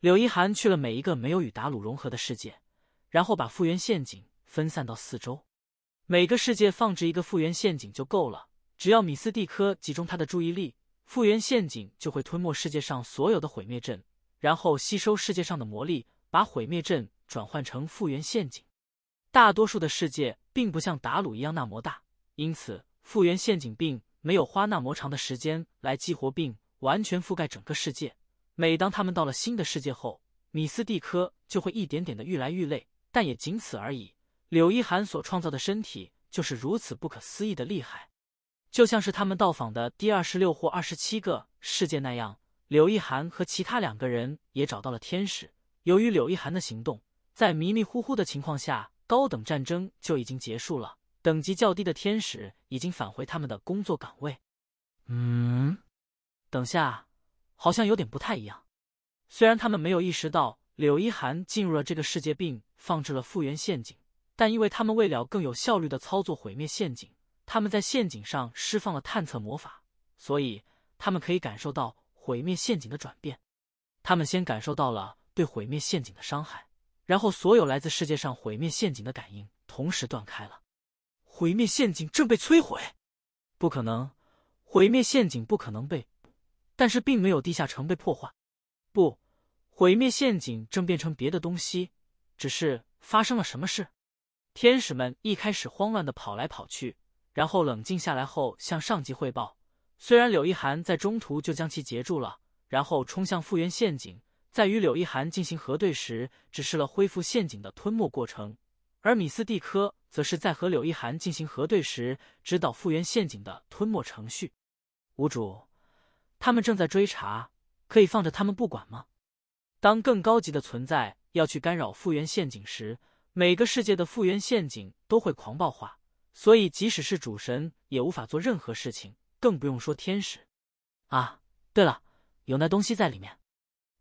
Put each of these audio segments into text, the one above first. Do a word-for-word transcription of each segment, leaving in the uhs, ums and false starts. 柳一寒去了每一个没有与达鲁融合的世界，然后把复原陷阱分散到四周，每个世界放置一个复原陷阱就够了。只要米斯蒂科集中他的注意力，复原陷阱就会吞没世界上所有的毁灭阵，然后吸收世界上的魔力，把毁灭阵转换成复原陷阱。大多数的世界并不像达鲁一样那么大，因此复原陷阱并没有花那么长的时间来激活并完全覆盖整个世界。每当他们到了新的世界后，米斯蒂科就会一点点的愈来愈累，但也仅此而已。柳一寒所创造的身体就是如此不可思议的厉害，就像是他们到访的第二十六或二十七个世界那样，柳一寒和其他两个人也找到了天使。由于柳一寒的行动，在迷迷糊糊的情况下，高等战争就已经结束了，等级较低的天使已经返回他们的工作岗位。嗯，等下，好像有点不太一样。虽然他们没有意识到柳一寒进入了这个世界并放置了复原陷阱，但因为他们为了更有效率的操作毁灭陷阱，他们在陷阱上释放了探测魔法，所以他们可以感受到毁灭陷阱的转变。他们先感受到了对毁灭陷阱的伤害，然后所有来自世界上毁灭陷阱的感应同时断开了。毁灭陷阱正被摧毁？不可能，毁灭陷阱不可能被，但是并没有地下城被破坏。不，毁灭陷阱正变成别的东西，只是发生了什么事？天使们一开始慌乱地跑来跑去，然后冷静下来后向上级汇报。虽然柳一寒在中途就将其截住了，然后冲向复原陷阱，在与柳一寒进行核对时指示了恢复陷阱的吞没过程，而米斯蒂科则是在和柳一寒进行核对时指导复原陷阱的吞没程序。无主，他们正在追查，可以放着他们不管吗？当更高级的存在要去干扰复原陷阱时，每个世界的复原陷阱都会狂暴化，所以即使是主神也无法做任何事情，更不用说天使。啊，对了，有那东西在里面。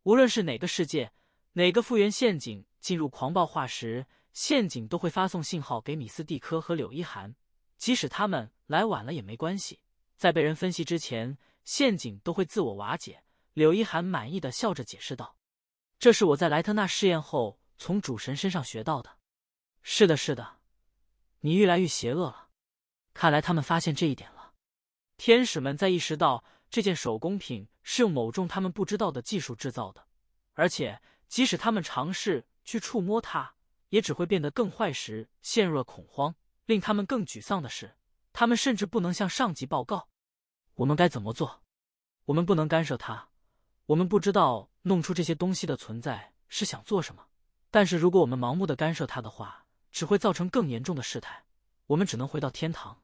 无论是哪个世界，哪个复原陷阱进入狂暴化时，陷阱都会发送信号给米斯蒂科和柳一寒，即使他们来晚了也没关系，在被人分析之前，陷阱都会自我瓦解。柳一寒满意的笑着解释道：“这是我在莱特纳试验后从主神身上学到的。”是的，是的，你越来越邪恶了。看来他们发现这一点了。天使们在意识到这件手工品是用某种他们不知道的技术制造的，而且即使他们尝试去触摸它，也只会变得更坏时，陷入了恐慌。令他们更沮丧的是，他们甚至不能向上级报告。我们该怎么做？我们不能干涉它，我们不知道弄出这些东西的存在是想做什么，但是如果我们盲目的干涉它的话，只会造成更严重的事态，我们只能回到天堂。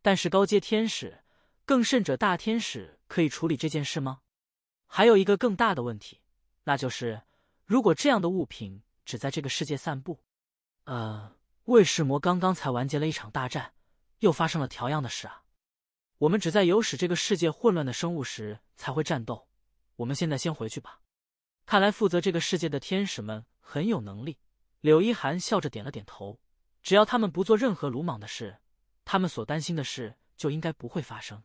但是高阶天使，更甚者大天使，可以处理这件事吗？还有一个更大的问题，那就是如果这样的物品只在这个世界散布，呃，卫士魔刚刚才完结了一场大战，又发生了调样的事啊。我们只在有使这个世界混乱的生物时才会战斗，我们现在先回去吧。看来负责这个世界的天使们很有能力。柳一寒笑着点了点头，只要他们不做任何鲁莽的事，他们所担心的事就应该不会发生。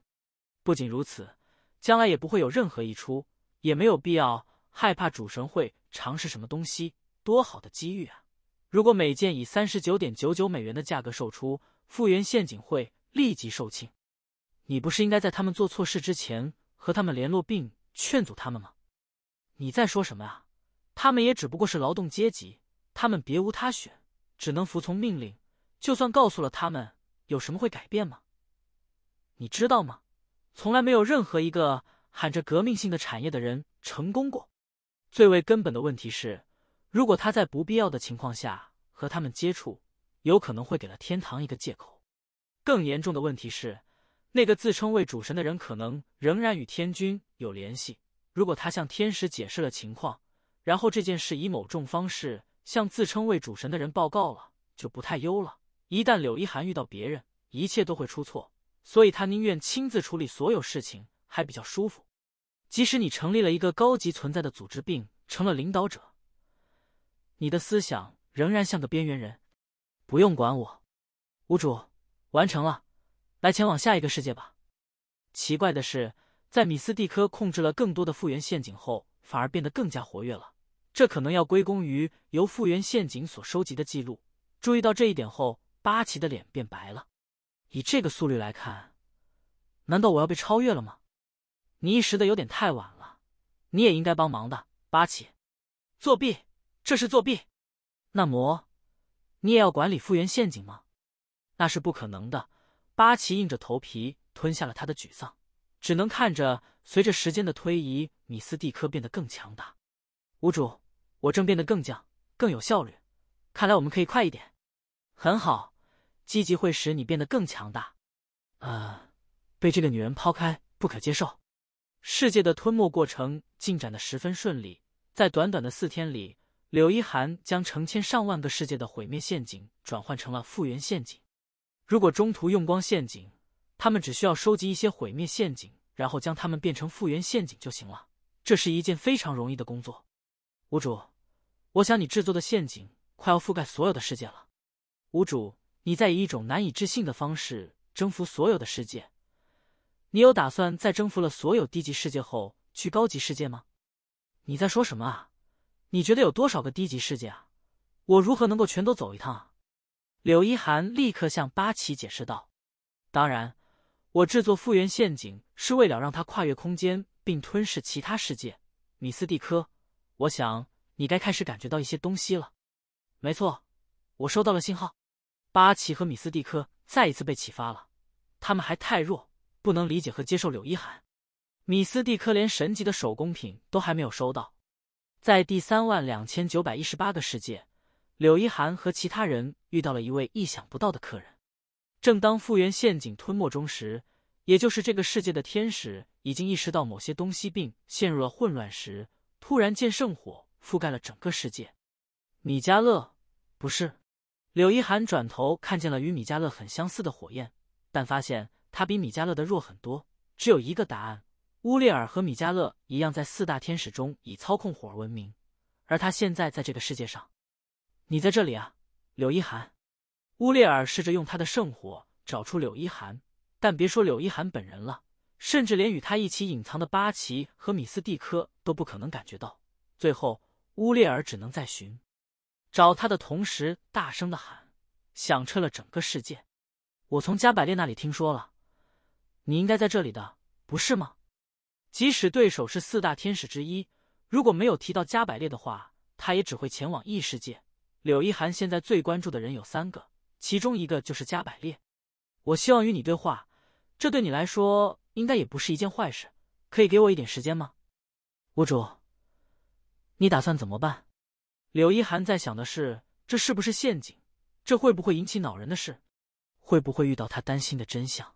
不仅如此，将来也不会有任何一出，也没有必要害怕主神会尝试什么东西，多好的机遇啊！如果每件以 三十九点九九 美元的价格售出，复原陷阱会立即售罄。你不是应该在他们做错事之前和他们联络并劝阻他们吗？你在说什么啊？他们也只不过是劳动阶级，他们别无他选，只能服从命令，就算告诉了他们，有什么会改变吗？你知道吗？从来没有任何一个喊着革命性的产业的人成功过。最为根本的问题是，如果他在不必要的情况下和他们接触，有可能会给了天堂一个借口。更严重的问题是，那个自称为主神的人可能仍然与天君有联系，如果他向天使解释了情况，然后这件事以某种方式向自称为主神的人报告了，就不太优了。一旦柳一寒遇到别人，一切都会出错，所以他宁愿亲自处理所有事情，还比较舒服。即使你成立了一个高级存在的组织并成了领导者，你的思想仍然像个边缘人。不用管我，无主，完成了，来前往下一个世界吧。奇怪的是，在米斯蒂科控制了更多的复原陷阱后，反而变得更加活跃了。这可能要归功于由复原陷阱所收集的记录。注意到这一点后，八岐的脸变白了。以这个速率来看，难道我要被超越了吗？你意识的有点太晚了，你也应该帮忙的，八岐。作弊，这是作弊。那么，你也要管理复原陷阱吗？那是不可能的。八岐硬着头皮吞下了他的沮丧，只能看着随着时间的推移，米斯蒂科变得更强大。屋主，我正变得更犟，更有效率。看来我们可以快一点。很好，积极会使你变得更强大。呃，被这个女人抛开，不可接受。世界的吞没过程进展得十分顺利，在短短的四天里，柳一寒将成千上万个世界的毁灭陷阱转换成了复原陷阱。如果中途用光陷阱，他们只需要收集一些毁灭陷阱，然后将它们变成复原陷阱就行了。这是一件非常容易的工作。屋主，我想你制作的陷阱快要覆盖所有的世界了。屋主，你在以一种难以置信的方式征服所有的世界。你有打算在征服了所有低级世界后去高级世界吗？你在说什么啊？你觉得有多少个低级世界啊？我如何能够全都走一趟啊？柳一寒立刻向八岐解释道。当然，我制作复原陷阱是为了让它跨越空间并吞噬其他世界。米斯蒂科，我想你该开始感觉到一些东西了。没错，我收到了信号。八岐和米斯蒂科再一次被启发了，他们还太弱，不能理解和接受柳一寒。米斯蒂科连神级的手工品都还没有收到。在第三万两千九百一十八个世界，柳一寒和其他人遇到了一位意想不到的客人。正当复原陷阱吞没中时，也就是这个世界的天使已经意识到某些东西并陷入了混乱时，突然见圣火覆盖了整个世界。米迦勒，不是。柳一寒转头看见了与米迦勒很相似的火焰，但发现它比米迦勒的弱很多。只有一个答案，乌列尔和米迦勒一样在四大天使中以操控火而闻名，而他现在在这个世界上。你在这里啊，柳一寒。乌列尔试着用他的圣火找出柳一寒，但别说柳一寒本人了，甚至连与他一起隐藏的八岐和米斯蒂科都不可能感觉到。最后，乌列尔只能在寻找他的同时大声的喊，响彻了整个世界。我从加百列那里听说了，你应该在这里的，不是吗？即使对手是四大天使之一，如果没有提到加百列的话，他也只会前往异世界。柳一寒现在最关注的人有三个，其中一个就是加百列。我希望与你对话，这对你来说应该也不是一件坏事。可以给我一点时间吗？屋主，你打算怎么办？柳一寒在想的是，这是不是陷阱？这会不会引起恼人的事？会不会遇到他担心的真相？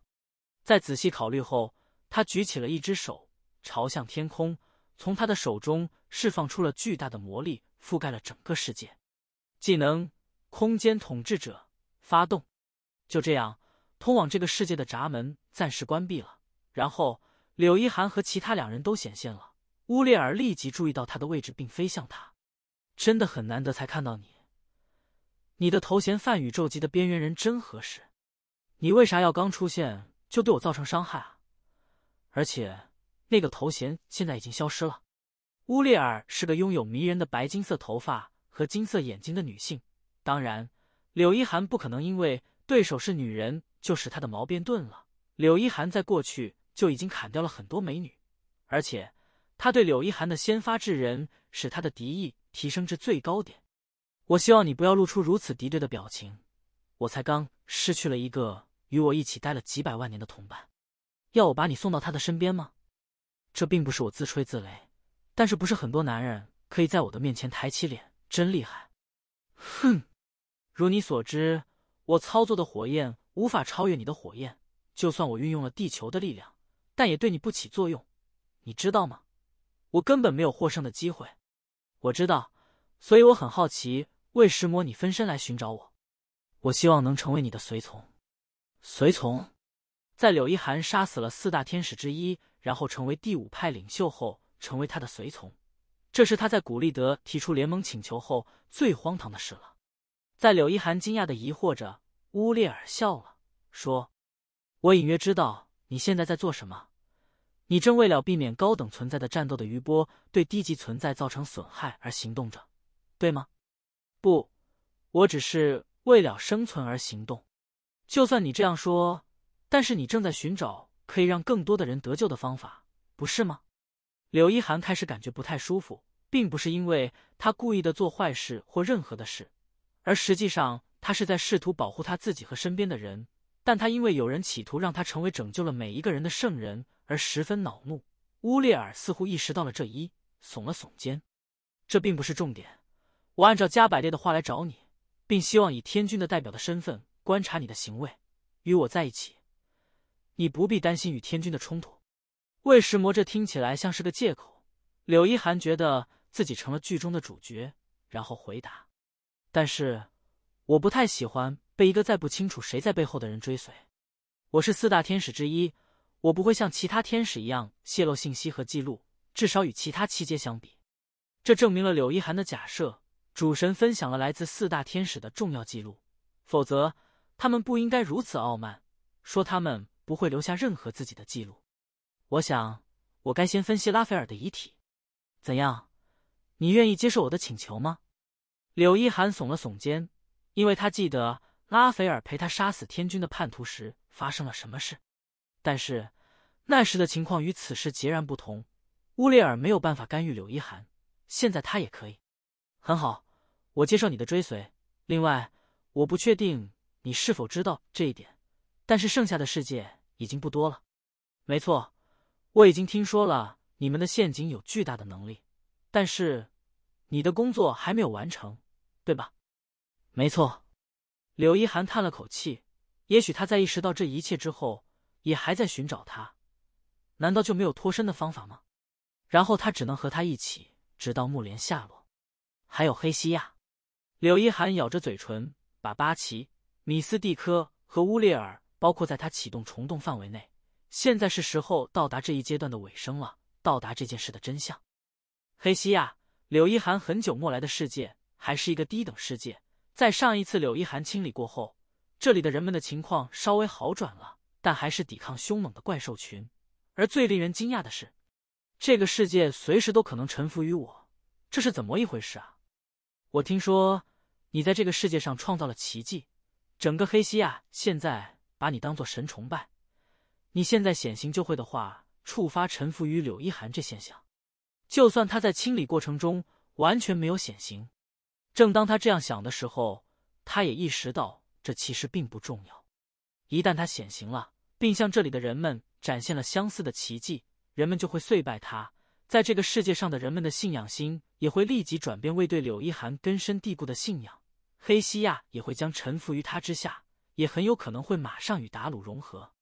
在仔细考虑后，他举起了一只手，朝向天空，从他的手中释放出了巨大的魔力，覆盖了整个世界。技能空间统治者发动。就这样，通往这个世界的闸门暂时关闭了。然后柳一寒和其他两人都显现了。乌列尔立即注意到他的位置并飞向他。真的很难得才看到你，你的头衔泛宇宙级的边缘人真合适。你为啥要刚出现就对我造成伤害啊？而且那个头衔现在已经消失了。乌列尔是个拥有迷人的白金色头发和金色眼睛的女性，当然柳一寒不可能因为对手是女人就使她的矛变钝了。柳一寒在过去就已经砍掉了很多美女，而且他对柳一寒的先发制人使他的敌意提升至最高点。我希望你不要露出如此敌对的表情，我才刚失去了一个与我一起待了几百万年的同伴。要我把你送到他的身边吗？这并不是我自吹自擂，但是不是很多男人可以在我的面前抬起脸，真厉害。哼，如你所知，我操作的火焰无法超越你的火焰，就算我运用了地球的力量，但也对你不起作用，你知道吗？我根本没有获胜的机会。我知道，所以我很好奇为什么你分身来寻找我。我希望能成为你的随从。随从？在柳一寒杀死了四大天使之一，然后成为第五派领袖后，成为他的随从，这是他在古利德提出联盟请求后最荒唐的事了。在柳一寒惊讶的疑惑着，乌列尔笑了，说：“我隐约知道你现在在做什么，你正为了避免高等存在的战斗的余波对低级存在造成损害而行动着，对吗？不，我只是为了生存而行动。就算你这样说，但是你正在寻找可以让更多的人得救的方法，不是吗？柳一涵开始感觉不太舒服，并不是因为他故意的做坏事或任何的事，而实际上他是在试图保护他自己和身边的人。但他因为有人企图让他成为拯救了每一个人的圣人而十分恼怒。乌列尔似乎意识到了这一，耸了耸肩。这并不是重点，我按照加百列的话来找你，并希望以天君的代表的身份观察你的行为，与我在一起。你不必担心与天君的冲突。为石魔这听起来像是个借口，柳一涵觉得自己成了剧中的主角，然后回答。但是，我不太喜欢被一个再不清楚谁在背后的人追随。我是四大天使之一，我不会像其他天使一样泄露信息和记录，至少与其他七阶相比。这证明了柳一涵的假设，主神分享了来自四大天使的重要记录，否则他们不应该如此傲慢，说他们不会留下任何自己的记录。我想，我该先分析拉斐尔的遗体。怎样？你愿意接受我的请求吗？柳一涵耸了耸肩，因为他记得拉斐尔陪他杀死天君的叛徒时发生了什么事，但是那时的情况与此时截然不同。乌列尔没有办法干预柳一涵，现在他也可以。很好，我接受你的追随。另外，我不确定你是否知道这一点，但是剩下的世界已经不多了。没错，我已经听说了你们的陷阱有巨大的能力，但是你的工作还没有完成，对吧？没错。柳一涵叹了口气，也许他在意识到这一切之后，也还在寻找他。难道就没有脱身的方法吗？然后他只能和他一起，直到木莲下落。还有黑西亚。柳一涵咬着嘴唇，把巴奇、米斯蒂科和乌列尔包括在他启动虫洞范围内。现在是时候到达这一阶段的尾声了，到达这件事的真相。黑西亚，柳一涵很久没来的世界，还是一个低等世界。在上一次柳一涵清理过后，这里的人们的情况稍微好转了，但还是抵抗凶猛的怪兽群。而最令人惊讶的是，这个世界随时都可能臣服于我，这是怎么一回事啊？我听说你在这个世界上创造了奇迹，整个黑西亚现在把你当作神崇拜。你现在显形就会的话，触发臣服于柳一涵这现象。就算他在清理过程中完全没有显形。正当他这样想的时候，他也意识到这其实并不重要。一旦他显形了，并向这里的人们展现了相似的奇迹，人们就会跪拜他。在这个世界上的人们的信仰心也会立即转变为对柳一涵根深蒂固的信仰。黑西亚也会将臣服于他之下，也很有可能会马上与达鲁融合。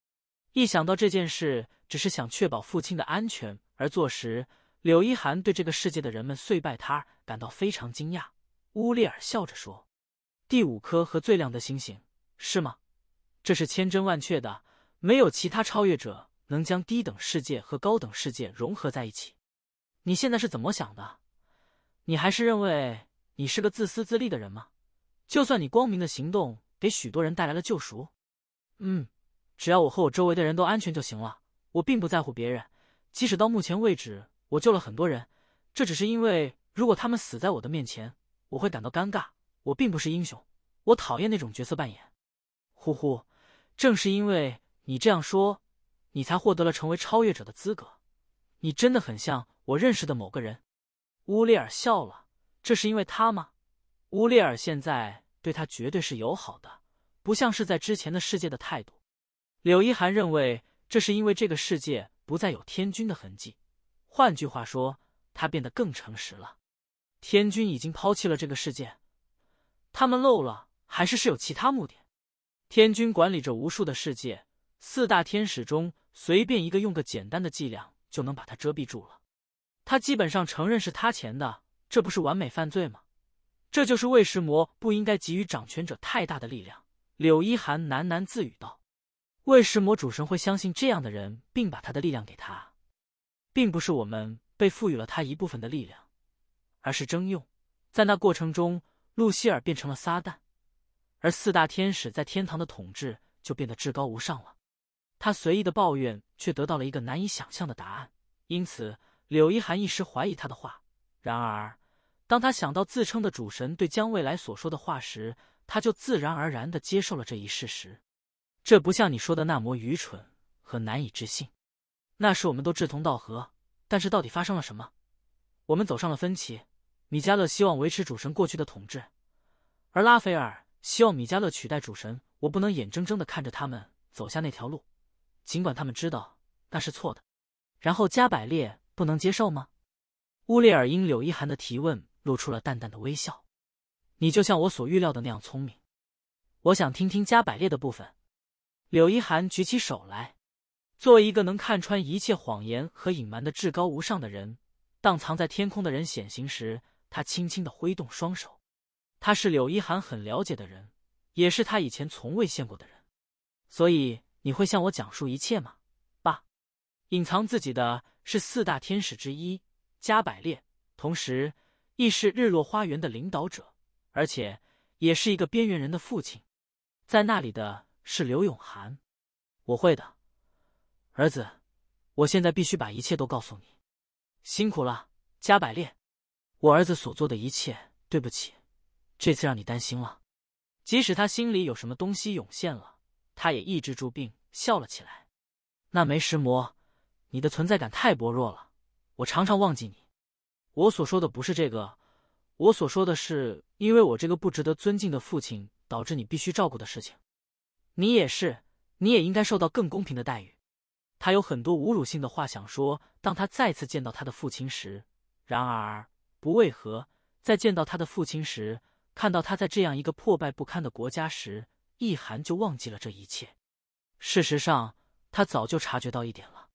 一想到这件事，只是想确保父亲的安全而做时，柳一涵对这个世界的人们跪拜他感到非常惊讶。乌列尔笑着说，第五颗和最亮的星星，是吗？这是千真万确的，没有其他超越者能将低等世界和高等世界融合在一起。你现在是怎么想的？你还是认为你是个自私自利的人吗？就算你光明的行动给许多人带来了救赎。嗯，只要我和我周围的人都安全就行了，我并不在乎别人，即使到目前为止我救了很多人，这只是因为如果他们死在我的面前，我会感到尴尬，我并不是英雄，我讨厌那种角色扮演。呼呼，正是因为你这样说，你才获得了成为超越者的资格。你真的很像我认识的某个人。乌列尔笑了，这是因为他吗？乌列尔现在对他绝对是友好的，不像是在之前的世界的态度。柳一涵认为这是因为这个世界不再有天君的痕迹，换句话说，他变得更诚实了。天君已经抛弃了这个世界，他们漏了还是是有其他目的。天君管理着无数的世界，四大天使中随便一个用个简单的伎俩就能把它遮蔽住了。他基本上承认是他前的，这不是完美犯罪吗？这就是为石魔不应该给予掌权者太大的力量。柳一涵喃喃自语道，为石魔主神会相信这样的人并把他的力量给他，并不是我们被赋予了他一部分的力量，而是征用。在那过程中，路西尔变成了撒旦，而四大天使在天堂的统治就变得至高无上了。他随意的抱怨却得到了一个难以想象的答案，因此柳一涵一时怀疑他的话。然而当他想到自称的主神对江未来所说的话时，他就自然而然地接受了这一事实。这不像你说的那么愚蠢和难以置信，那时我们都志同道合，但是到底发生了什么？我们走上了分歧。米迦勒希望维持主神过去的统治，而拉斐尔希望米迦勒取代主神。我不能眼睁睁地看着他们走下那条路，尽管他们知道那是错的。然后加百列不能接受吗？乌列尔因柳一涵的提问露出了淡淡的微笑。你就像我所预料的那样聪明，我想听听加百列的部分。柳一涵举起手来，作为一个能看穿一切谎言和隐瞒的至高无上的人，当藏在天空的人显形时，他轻轻地挥动双手。他是柳一涵很了解的人，也是他以前从未见过的人。所以你会向我讲述一切吗，爸？隐藏自己的是四大天使之一加百列，同时亦是日落花园的领导者，而且也是一个边缘人的父亲。在那里的是刘永涵。我会的，儿子，我现在必须把一切都告诉你。辛苦了，加百列。我儿子所做的一切，对不起，这次让你担心了。即使他心里有什么东西涌现了，他也抑制住并笑了起来。那枚石魔，你的存在感太薄弱了，我常常忘记你。我所说的不是这个，我所说的是因为我这个不值得尊敬的父亲导致你必须照顾的事情。你也是，你也应该受到更公平的待遇。他有很多侮辱性的话想说，当他再次见到他的父亲时。然而不为何，在见到他的父亲时，看到他在这样一个破败不堪的国家时，一涵就忘记了这一切。事实上他早就察觉到一点了，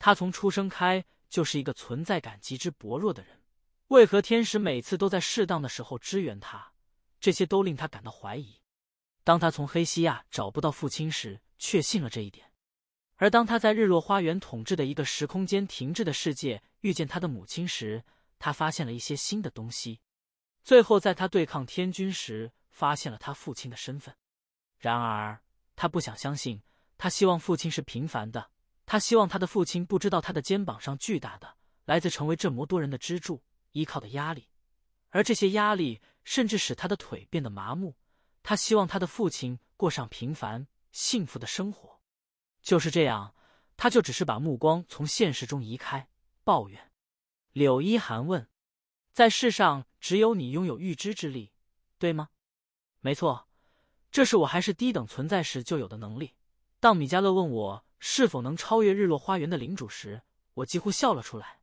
他从出生开就是一个存在感极之薄弱的人，为何天使每次都在适当的时候支援他，这些都令他感到怀疑。当他从黑西亚找不到父亲时，确信了这一点。而当他在日落花园统治的一个时空间停滞的世界遇见他的母亲时，他发现了一些新的东西。最后在他对抗天军时，发现了他父亲的身份。然而他不想相信，他希望父亲是平凡的，他希望他的父亲不知道他的肩膀上巨大的来自成为这么多人的支柱依靠的压力，而这些压力甚至使他的腿变得麻木。他希望他的父亲过上平凡幸福的生活。就是这样，他就只是把目光从现实中移开，抱怨。柳一涵问，在世上只有你拥有预知之力，对吗？没错，这是我还是低等存在时就有的能力。当米迦勒问我是否能超越日落花园的领主时，我几乎笑了出来。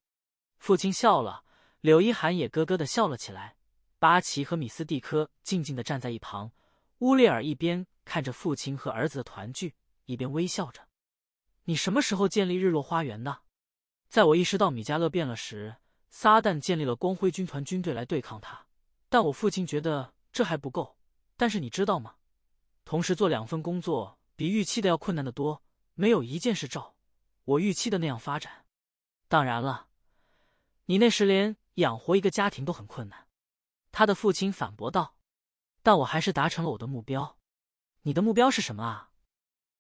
父亲笑了，柳一涵也咯咯地笑了起来。巴奇和米斯蒂科静静地站在一旁，乌列尔一边看着父亲和儿子的团聚，一边微笑着。你什么时候建立日落花园的？在我意识到米迦勒变了时，撒旦建立了光辉军团军队来对抗他，但我父亲觉得这还不够。但是你知道吗？同时做两份工作比预期的要困难得多，没有一件事照我预期的那样发展。当然了，你那时连养活一个家庭都很困难。他的父亲反驳道，但我还是达成了我的目标。你的目标是什么啊？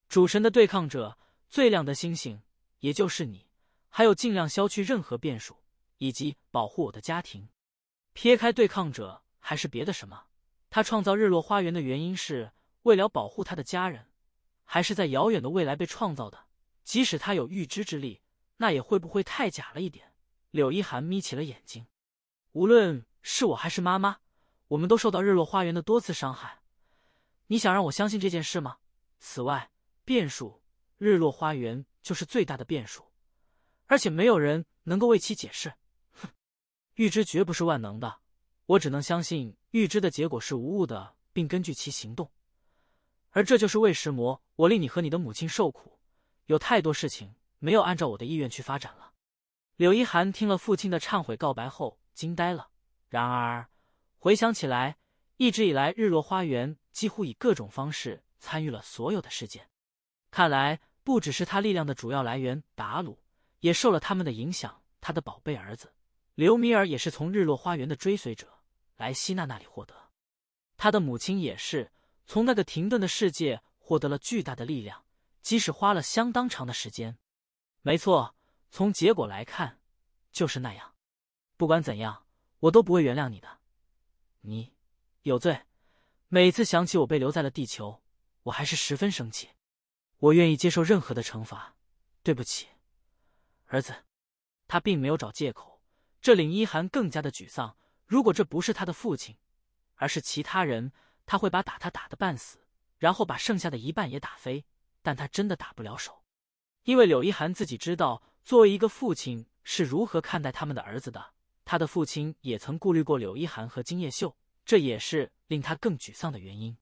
主神的对抗者，最亮的星星，也就是你，还有尽量消去任何变数，以及保护我的家庭。撇开对抗者还是别的什么，他创造日落花园的原因是为了保护他的家人，还是在遥远的未来被创造的。即使他有预知之力，那也会不会太假了一点？柳一涵眯起了眼睛。无论是我还是妈妈，我们都受到日落花园的多次伤害。你想让我相信这件事吗？此外，变数，日落花园就是最大的变数，而且没有人能够为其解释。哼，预知绝不是万能的，我只能相信预知的结果是无误的，并根据其行动。而这就是为石魔，我令你和你的母亲受苦，有太多事情没有按照我的意愿去发展了。柳一涵听了父亲的忏悔告白后惊呆了，然而回想起来，一直以来日落花园几乎以各种方式参与了所有的事件。看来不只是他力量的主要来源达鲁也受了他们的影响，他的宝贝儿子刘米尔也是从日落花园的追随者莱希娜那里获得，他的母亲也是从那个停顿的世界获得了巨大的力量，即使花了相当长的时间。没错，从结果来看，就是那样。不管怎样，我都不会原谅你的。你有罪。每次想起我被留在了地球，我还是十分生气。我愿意接受任何的惩罚。对不起，儿子。他并没有找借口，这令一涵更加的沮丧。如果这不是他的父亲，而是其他人，他会把打他打得半死，然后把剩下的一半也打飞。但他真的打不了手，因为柳一涵自己知道，作为一个父亲是如何看待他们的儿子的。他的父亲也曾顾虑过柳一涵和金叶秀，这也是令他更沮丧的原因。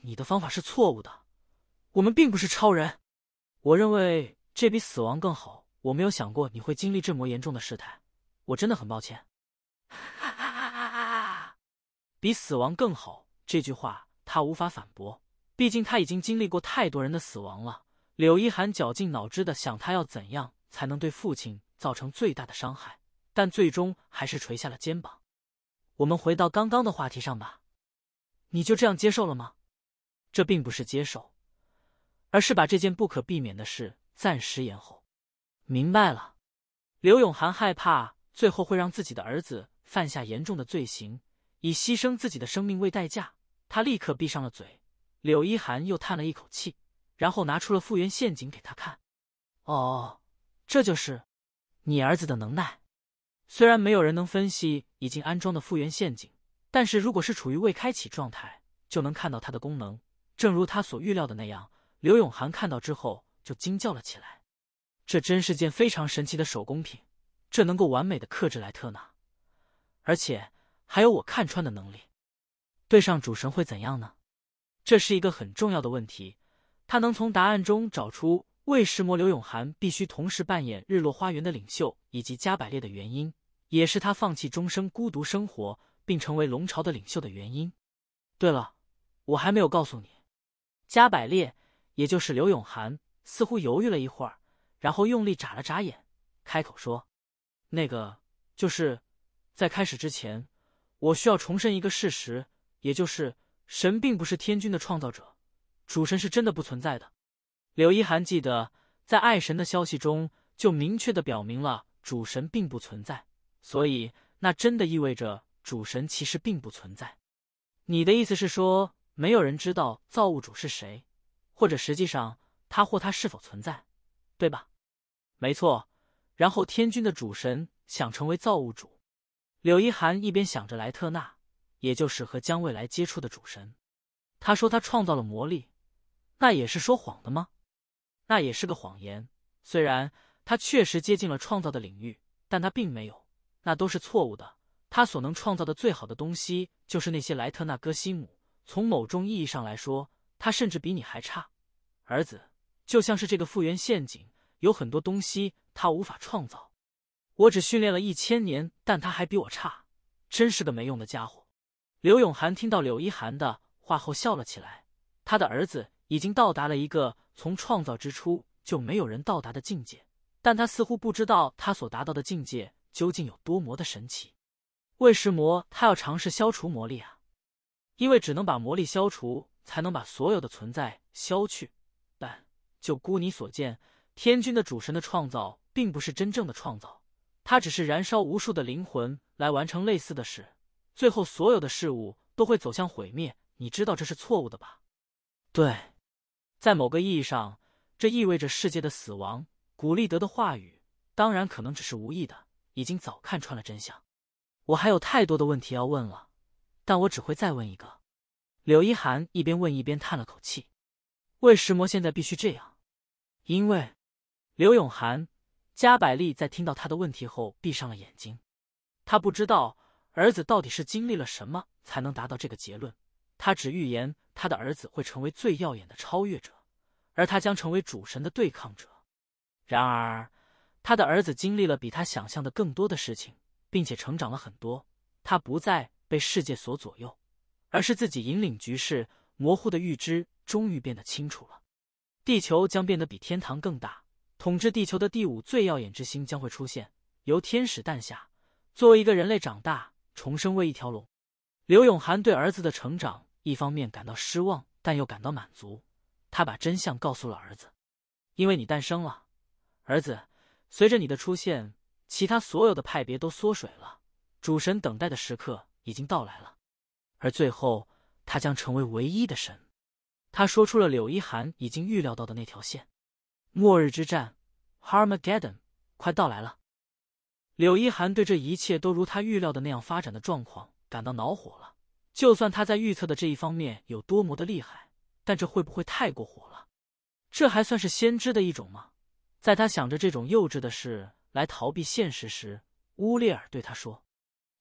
你的方法是错误的，我们并不是超人。我认为这比死亡更好。我没有想过你会经历这么严重的事态，我真的很抱歉。比死亡更好，这句话他无法反驳，毕竟他已经经历过太多人的死亡了。柳一涵绞尽脑汁的想，他要怎样才能对父亲造成最大的伤害，但最终还是垂下了肩膀。我们回到刚刚的话题上吧。你就这样接受了吗？这并不是接受，而是把这件不可避免的事暂时延后。明白了。柳永涵害怕最后会让自己的儿子犯下严重的罪行，以牺牲自己的生命为代价。他立刻闭上了嘴。柳一涵又叹了一口气，然后拿出了复原陷阱给他看。哦，这就是你儿子的能耐。虽然没有人能分析已经安装的复原陷阱，但是如果是处于未开启状态，就能看到它的功能。正如他所预料的那样，柳永涵看到之后就惊叫了起来。这真是件非常神奇的手工品，这能够完美的克制莱特纳，而且还有我看穿的能力。对上主神会怎样呢？这是一个很重要的问题，他能从答案中找出为什么柳永涵必须同时扮演日落花园的领袖以及加百列的原因，也是他放弃终生孤独生活并成为龙巢的领袖的原因。对了，我还没有告诉你，加百列也就是柳永涵似乎犹豫了一会儿，然后用力眨了眨眼，开口说，那个就是在开始之前，我需要重申一个事实，也就是神并不是天君的创造者，主神是真的不存在的。柳一涵记得在爱神的消息中就明确地表明了主神并不存在，所以那真的意味着主神其实并不存在。你的意思是说，没有人知道造物主是谁，或者实际上他或他是否存在，对吧？没错。然后天君的主神想成为造物主。柳一涵一边想着莱特纳，也就是和将未来接触的主神。他说他创造了魔力，那也是说谎的吗？那也是个谎言。虽然他确实接近了创造的领域，但他并没有，那都是错误的。他所能创造的最好的东西就是那些莱特纳哥西姆，从某种意义上来说，他甚至比你还差。儿子，就像是这个复原陷阱，有很多东西他无法创造。我只训练了一千年，但他还比我差，真是个没用的家伙。柳永涵听到柳一涵的话后笑了起来，他的儿子已经到达了一个从创造之初就没有人到达的境界，但他似乎不知道他所达到的境界究竟有多么的神奇。为什么他要尝试消除魔力啊？因为只能把魔力消除，才能把所有的存在消去。但就姑你所见，天君的主神的创造并不是真正的创造，他只是燃烧无数的灵魂来完成类似的事，最后所有的事物都会走向毁灭。你知道这是错误的吧？对，在某个意义上，这意味着世界的死亡。古利德的话语当然可能只是无意的，已经早看穿了真相。我还有太多的问题要问了，但我只会再问一个。柳一涵一边问一边叹了口气。为什么现在必须这样？因为柳永涵。加百利在听到他的问题后闭上了眼睛，他不知道儿子到底是经历了什么才能达到这个结论。他只预言他的儿子会成为最耀眼的超越者，而他将成为主神的对抗者。然而他的儿子经历了比他想象的更多的事情，并且成长了很多。他不再被世界所左右，而是自己引领局势。模糊的预知终于变得清楚了，地球将变得比天堂更大，统治地球的第五最耀眼之星将会出现，由天使诞下，作为一个人类长大，重生为一条龙。柳永涵对儿子的成长一方面感到失望，但又感到满足。他把真相告诉了儿子。因为你诞生了，儿子。随着你的出现，其他所有的派别都缩水了。主神等待的时刻已经到来了，而最后他将成为唯一的神。他说出了柳一寒已经预料到的那条线：末日之战 Armageddon 快到来了。柳一寒对这一切都如他预料的那样发展的状况感到恼火了。就算他在预测的这一方面有多么的厉害，但这会不会太过火了？这还算是先知的一种吗？在他想着这种幼稚的事来逃避现实时，乌列尔对他说：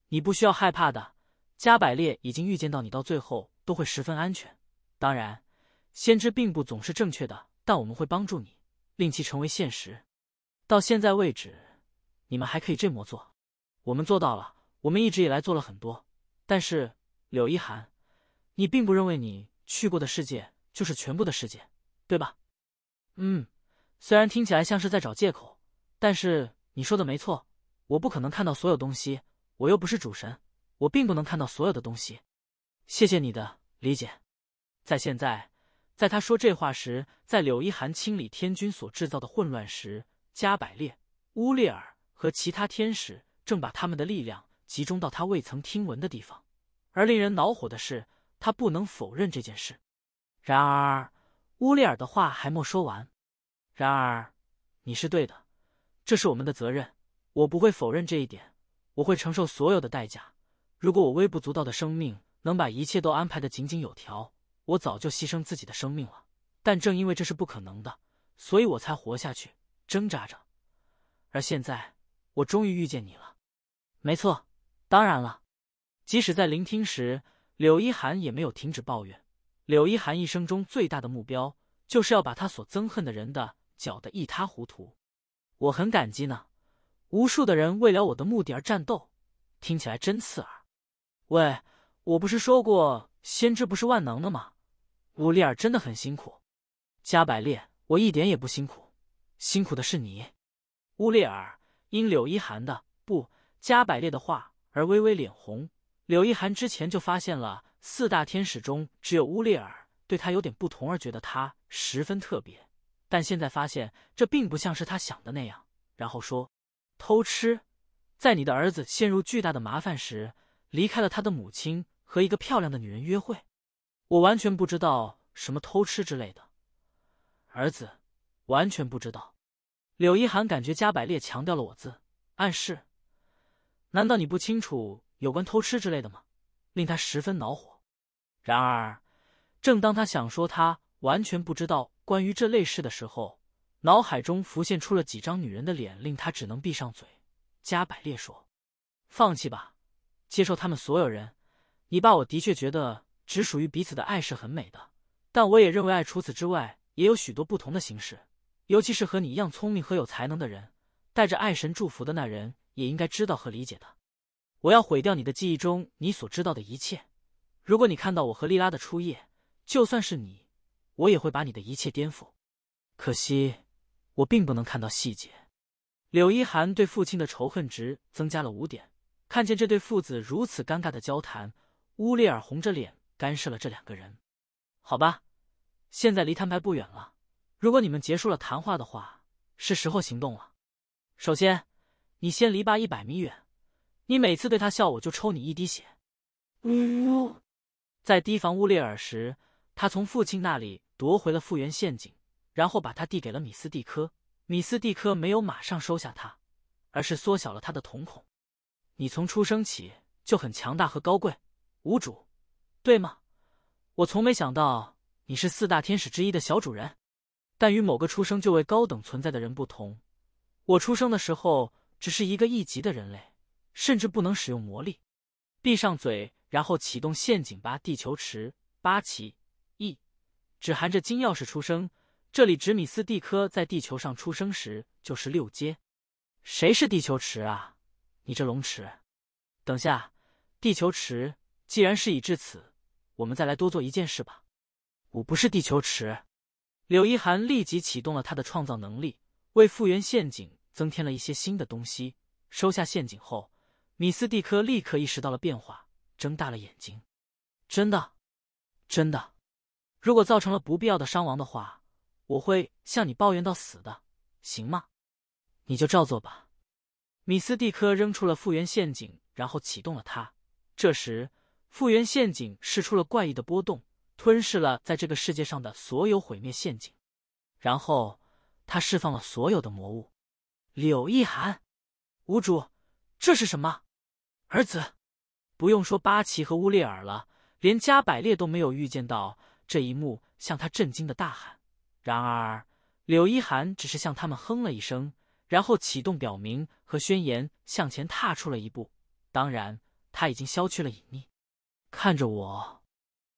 你不需要害怕的，加百列已经预见到你到最后都会十分安全。当然，先知并不总是正确的，但我们会帮助你，令其成为现实。到现在为止，你们还可以这么做。我们做到了，我们一直以来做了很多。但是，柳一寒，你并不认为你去过的世界就是全部的世界，对吧？嗯。虽然听起来像是在找借口，但是你说的没错，我不可能看到所有东西，我又不是主神，我并不能看到所有的东西。谢谢你的理解。在现在，在他说这话时，在柳一寒清理天军所制造的混乱时，加百列、乌列尔和其他天使正把他们的力量集中到他未曾听闻的地方。而令人恼火的是，他不能否认这件事。然而，乌列尔的话还没说完。然而，你是对的，这是我们的责任，我不会否认这一点，我会承受所有的代价。如果我微不足道的生命能把一切都安排得井井有条，我早就牺牲自己的生命了。但正因为这是不可能的，所以我才活下去，挣扎着。而现在，我终于遇见你了。没错，当然了。即使在聆听时，柳一寒也没有停止抱怨。柳一寒一生中最大的目标，就是要把他所憎恨的人的搅得一塌糊涂。我很感激呢，无数的人为了我的目的而战斗，听起来真刺耳。喂，我不是说过先知不是万能的吗？乌利尔真的很辛苦。加百列，我一点也不辛苦，辛苦的是你。乌利尔因柳一寒的不加百列的话而微微脸红。柳一寒之前就发现了，四大天使中只有乌利尔对他有点不同，而觉得他十分特别。但现在发现这并不像是他想的那样，然后说：偷吃。在你的儿子陷入巨大的麻烦时，离开了他的母亲和一个漂亮的女人约会。我完全不知道什么偷吃之类的，儿子，完全不知道。柳一寒感觉加百列强调了我字，暗示。难道你不清楚有关偷吃之类的吗？令他十分恼火。然而，正当他想说他完全不知道关于这类事的时候，脑海中浮现出了几张女人的脸，令他只能闭上嘴。加百列说：放弃吧，接受他们所有人。你爸我的确觉得只属于彼此的爱是很美的，但我也认为爱除此之外也有许多不同的形式，尤其是和你一样聪明和有才能的人，带着爱神祝福的那人也应该知道和理解的。我要毁掉你的记忆中你所知道的一切。如果你看到我和莉拉的初夜，就算是你，我也会把你的一切颠覆。可惜，我并不能看到细节。柳一寒对父亲的仇恨值增加了五点。看见这对父子如此尴尬的交谈，乌列尔红着脸干涉了这两个人。好吧，现在离摊牌不远了。如果你们结束了谈话的话，是时候行动了。首先，你先离爸一百米远。你每次对他笑，我就抽你一滴血。嗯，在提防乌列尔时，他从父亲那里夺回了复原陷阱，然后把它递给了米斯蒂科。米斯蒂科没有马上收下它，而是缩小了他的瞳孔。你从出生起就很强大和高贵，无主，对吗？我从没想到你是四大天使之一的小主人。但与某个出生就为高等存在的人不同，我出生的时候只是一个一级的人类，甚至不能使用魔力。闭上嘴，然后启动陷阱吧地球池八旗。只含着金钥匙出生，这里指米斯蒂科在地球上出生时就是六阶。谁是地球池啊？你这龙池。等下，地球池，既然事已至此，我们再来多做一件事吧。我不是地球池。柳一寒立即启动了他的创造能力，为复原陷阱增添了一些新的东西。收下陷阱后，米斯蒂科立刻意识到了变化，睁大了眼睛。真的，真的。如果造成了不必要的伤亡的话，我会向你抱怨到死的，行吗？你就照做吧。米斯蒂科扔出了复原陷阱，然后启动了它。这时，复原陷阱释出了怪异的波动，吞噬了在这个世界上的所有毁灭陷阱。然后，它释放了所有的魔物。柳一寒，无主，这是什么？儿子，不用说巴奇和乌列尔了，连加百列都没有预见到这一幕，向他震惊的大喊。然而，柳一寒只是向他们哼了一声，然后启动表明和宣言，向前踏出了一步。当然，他已经消去了隐匿。看着我，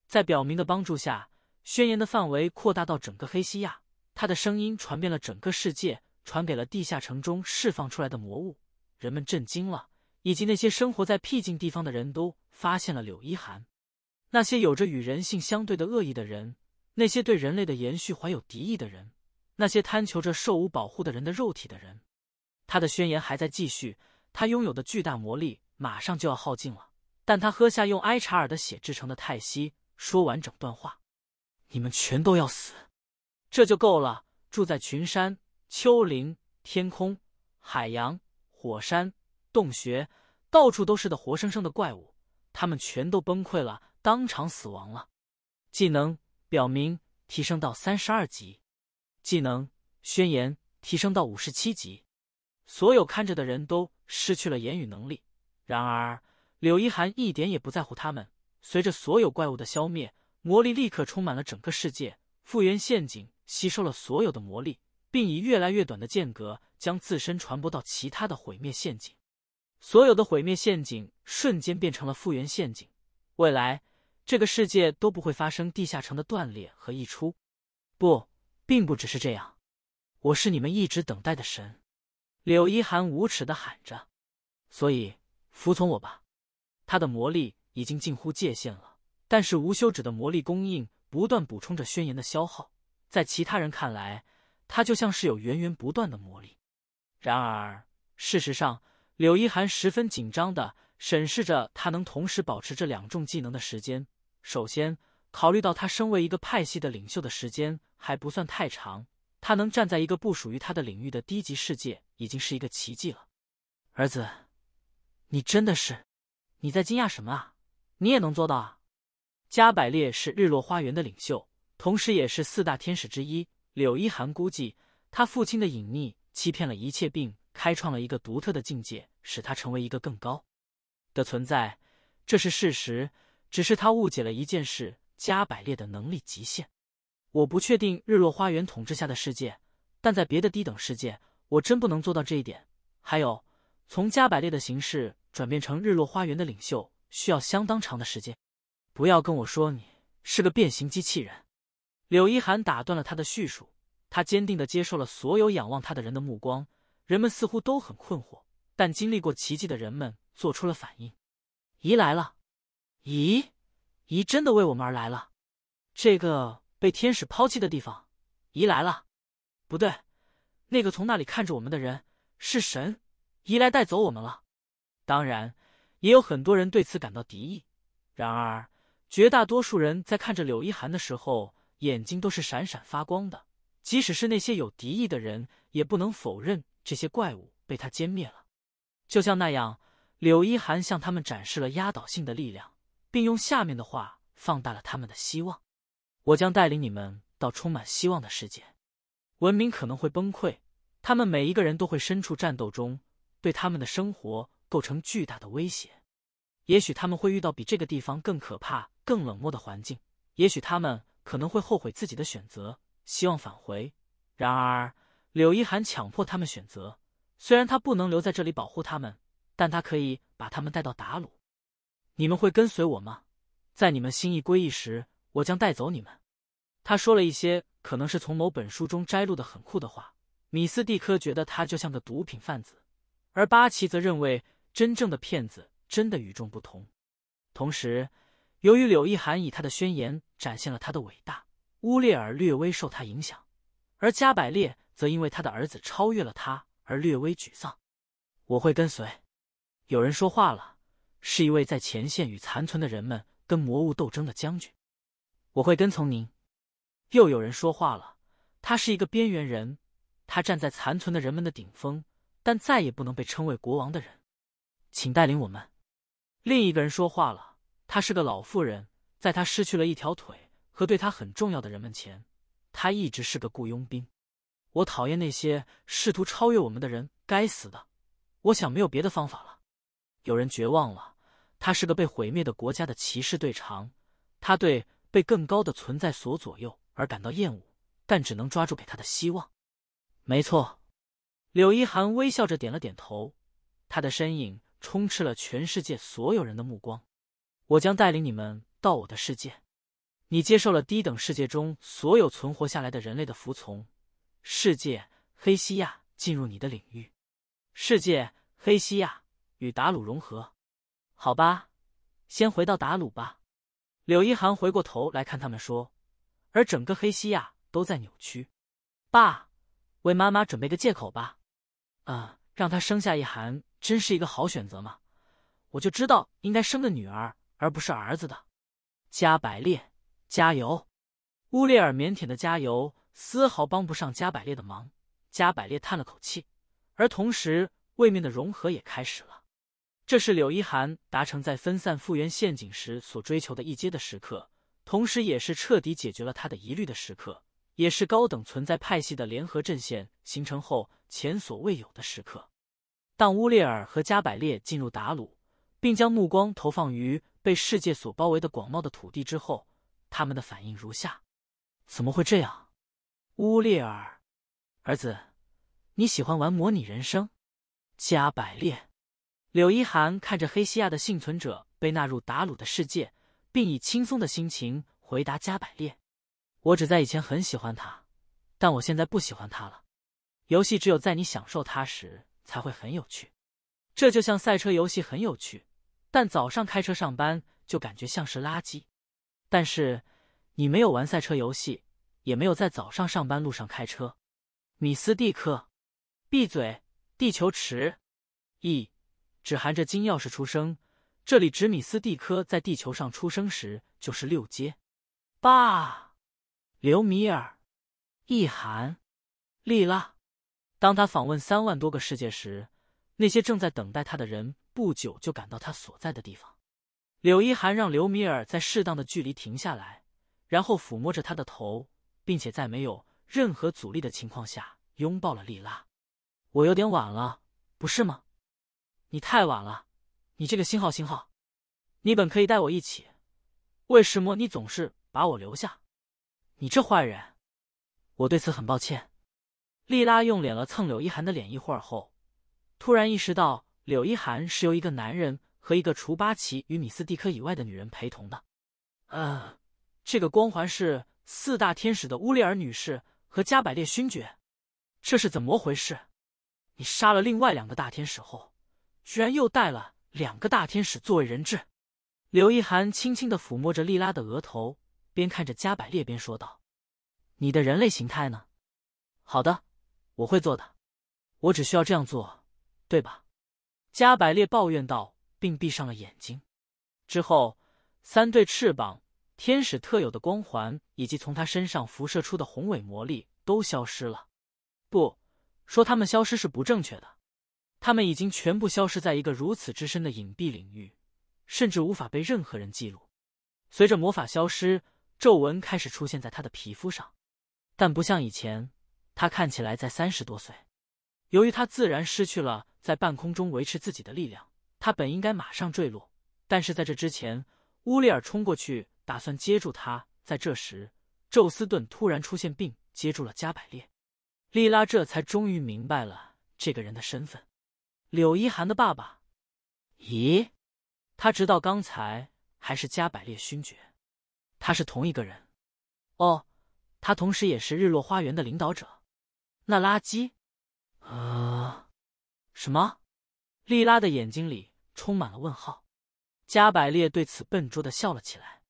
在表明的帮助下，宣言的范围扩大到整个黑西亚，他的声音传遍了整个世界，传给了地下城中释放出来的魔物。人们震惊了，以及那些生活在僻静地方的人都发现了柳一寒。那些有着与人性相对的恶意的人，那些对人类的延续怀有敌意的人，那些贪求着受无保护的人的肉体的人。他的宣言还在继续，他拥有的巨大魔力马上就要耗尽了，但他喝下用埃查尔的血制成的泰息，说完整段话：你们全都要死，这就够了。住在群山、丘陵、天空、海洋、火山、洞穴，到处都是的活生生的怪物，他们全都崩溃了，当场死亡了。技能表明提升到三十二级，技能宣言提升到五十七级。所有看着的人都失去了言语能力，然而柳一寒一点也不在乎他们。随着所有怪物的消灭，魔力立刻充满了整个世界，复原陷阱吸收了所有的魔力，并以越来越短的间隔将自身传播到其他的毁灭陷阱。所有的毁灭陷阱瞬间变成了复原陷阱。未来这个世界都不会发生地下城的断裂和溢出。不，并不只是这样，我是你们一直等待的神，柳一寒无耻地喊着，所以服从我吧。他的魔力已经近乎界限了，但是无休止的魔力供应不断补充着宣言的消耗，在其他人看来，他就像是有源源不断的魔力。然而事实上，柳一寒十分紧张地审视着他能同时保持这两种技能的时间。首先，考虑到他身为一个派系的领袖的时间还不算太长，他能站在一个不属于他的领域的低级世界已经是一个奇迹了。儿子，你真的是，你在惊讶什么啊？你也能做到啊？加百列是日落花园的领袖，同时也是四大天使之一。柳一寒估计他父亲的隐匿欺骗了一切，并开创了一个独特的境界，使他成为一个更高的存在，这是事实。只是他误解了一件事，加百列的能力极限。我不确定日落花园统治下的世界，但在别的低等世界，我真不能做到这一点。还有，从加百列的形式转变成日落花园的领袖，需要相当长的时间。不要跟我说你是个变形机器人。柳一寒打断了他的叙述，他坚定地接受了所有仰望他的人的目光。人们似乎都很困惑，但经历过奇迹的人们做出了反应。姨来了，姨，姨真的为我们而来了。这个被天使抛弃的地方，姨来了。不对，那个从那里看着我们的人是神，姨来带走我们了。当然，也有很多人对此感到敌意。然而，绝大多数人在看着柳一寒的时候，眼睛都是闪闪发光的。即使是那些有敌意的人，也不能否认这些怪物被他歼灭了。就像那样，柳一寒向他们展示了压倒性的力量，并用下面的话放大了他们的希望：我将带领你们到充满希望的世界。文明可能会崩溃，他们每一个人都会身处战斗中，对他们的生活构成巨大的威胁。也许他们会遇到比这个地方更可怕、更冷漠的环境，也许他们可能会后悔自己的选择，希望返回。然而柳一寒强迫他们选择，虽然他不能留在这里保护他们，但他可以把他们带到达鲁。你们会跟随我吗？在你们心意归意时，我将带走你们。他说了一些可能是从某本书中摘录的很酷的话。米斯蒂科觉得他就像个毒品贩子，而巴奇则认为真正的骗子真的与众不同。同时，由于柳一寒以他的宣言展现了他的伟大，乌列尔略微受他影响，而加百列则因为他的儿子超越了他而略微沮丧。我会跟随。有人说话了，是一位在前线与残存的人们跟魔物斗争的将军。我会跟从您。又有人说话了，他是一个边缘人，他站在残存的人们的顶峰，但再也不能被称为国王的人。请带领我们。”另一个人说话了，他是个老妇人，在他失去了一条腿和对他很重要的人们前，他一直是个雇佣兵。我讨厌那些试图超越我们的人，该死的！我想没有别的方法了。有人绝望了，他是个被毁灭的国家的骑士队长，他对被更高的存在所左右而感到厌恶。但只能抓住给他的希望。没错，柳一涵微笑着点了点头，他的身影充斥了全世界所有人的目光。我将带领你们到我的世界。你接受了低等世界中所有存活下来的人类的服从。世界黑西亚进入你的领域。世界黑西亚与达鲁融合。好吧，先回到达鲁吧。柳一涵回过头来看他们说，而整个黑西亚都在扭曲。爸，为妈妈准备个借口吧。啊、嗯，让她生下一涵真是一个好选择嘛。我就知道应该生个女儿而不是儿子的。加百列，加油！乌列尔腼腆的加油，丝毫帮不上加百列的忙。加百列叹了口气，而同时位面的融合也开始了。这是柳一涵达成在分散复原陷阱时所追求的一阶的时刻，同时也是彻底解决了他的疑虑的时刻。也是高等存在派系的联合阵线形成后前所未有的时刻。当乌列尔和加百列进入达鲁，并将目光投放于被世界所包围的广袤的土地之后，他们的反应如下：怎么会这样？乌列尔，儿子，你喜欢玩模拟人生？加百列，柳一涵看着黑西亚的幸存者被纳入达鲁的世界，并以轻松的心情回答加百列。我只在以前很喜欢他，但我现在不喜欢他了。游戏只有在你享受它时才会很有趣。这就像赛车游戏很有趣，但早上开车上班就感觉像是垃圾。但是你没有玩赛车游戏，也没有在早上上班路上开车。米斯蒂克，闭嘴！地球池，一只含着金钥匙出生。这里指米斯蒂科在地球上出生时就是六阶。爸。刘米尔，一涵，莉拉。当他访问三万多个世界时，那些正在等待他的人不久就赶到他所在的地方。柳一涵让刘米尔在适当的距离停下来，然后抚摸着他的头，并且在没有任何阻力的情况下拥抱了莉拉。我有点晚了，不是吗？你太晚了，你这个星号星号。你本可以带我一起，为什么你总是把我留下？你这坏人，我对此很抱歉。莉拉用脸了蹭柳一涵的脸一会儿后，突然意识到柳一涵是由一个男人和一个除巴奇与米斯蒂科以外的女人陪同的。呃，这个光环是四大天使的乌列尔女士和加百列勋爵，这是怎么回事？你杀了另外两个大天使后，居然又带了两个大天使作为人质。柳一涵轻轻地抚摸着莉拉的额头，边看着加百列边说道：“你的人类形态呢？好的，我会做的。我只需要这样做，对吧？”加百列抱怨道，并闭上了眼睛。之后，三对翅膀、天使特有的光环以及从他身上辐射出的宏伟魔力都消失了。不，说他们消失是不正确的。他们已经全部消失在一个如此之深的隐蔽领域，甚至无法被任何人记录。随着魔法消失，皱纹开始出现在他的皮肤上，但不像以前，他看起来在三十多岁。由于他自然失去了在半空中维持自己的力量，他本应该马上坠落，但是在这之前，乌列尔冲过去打算接住他。在这时，宙斯顿突然出现并接住了加百列。莉拉这才终于明白了这个人的身份，柳一涵的爸爸。咦，他直到刚才还是加百列勋爵。他是同一个人。哦，他同时也是日落花园的领导者。那垃圾，呃，什么？莉拉的眼睛里充满了问号。加百列对此笨拙地笑了起来。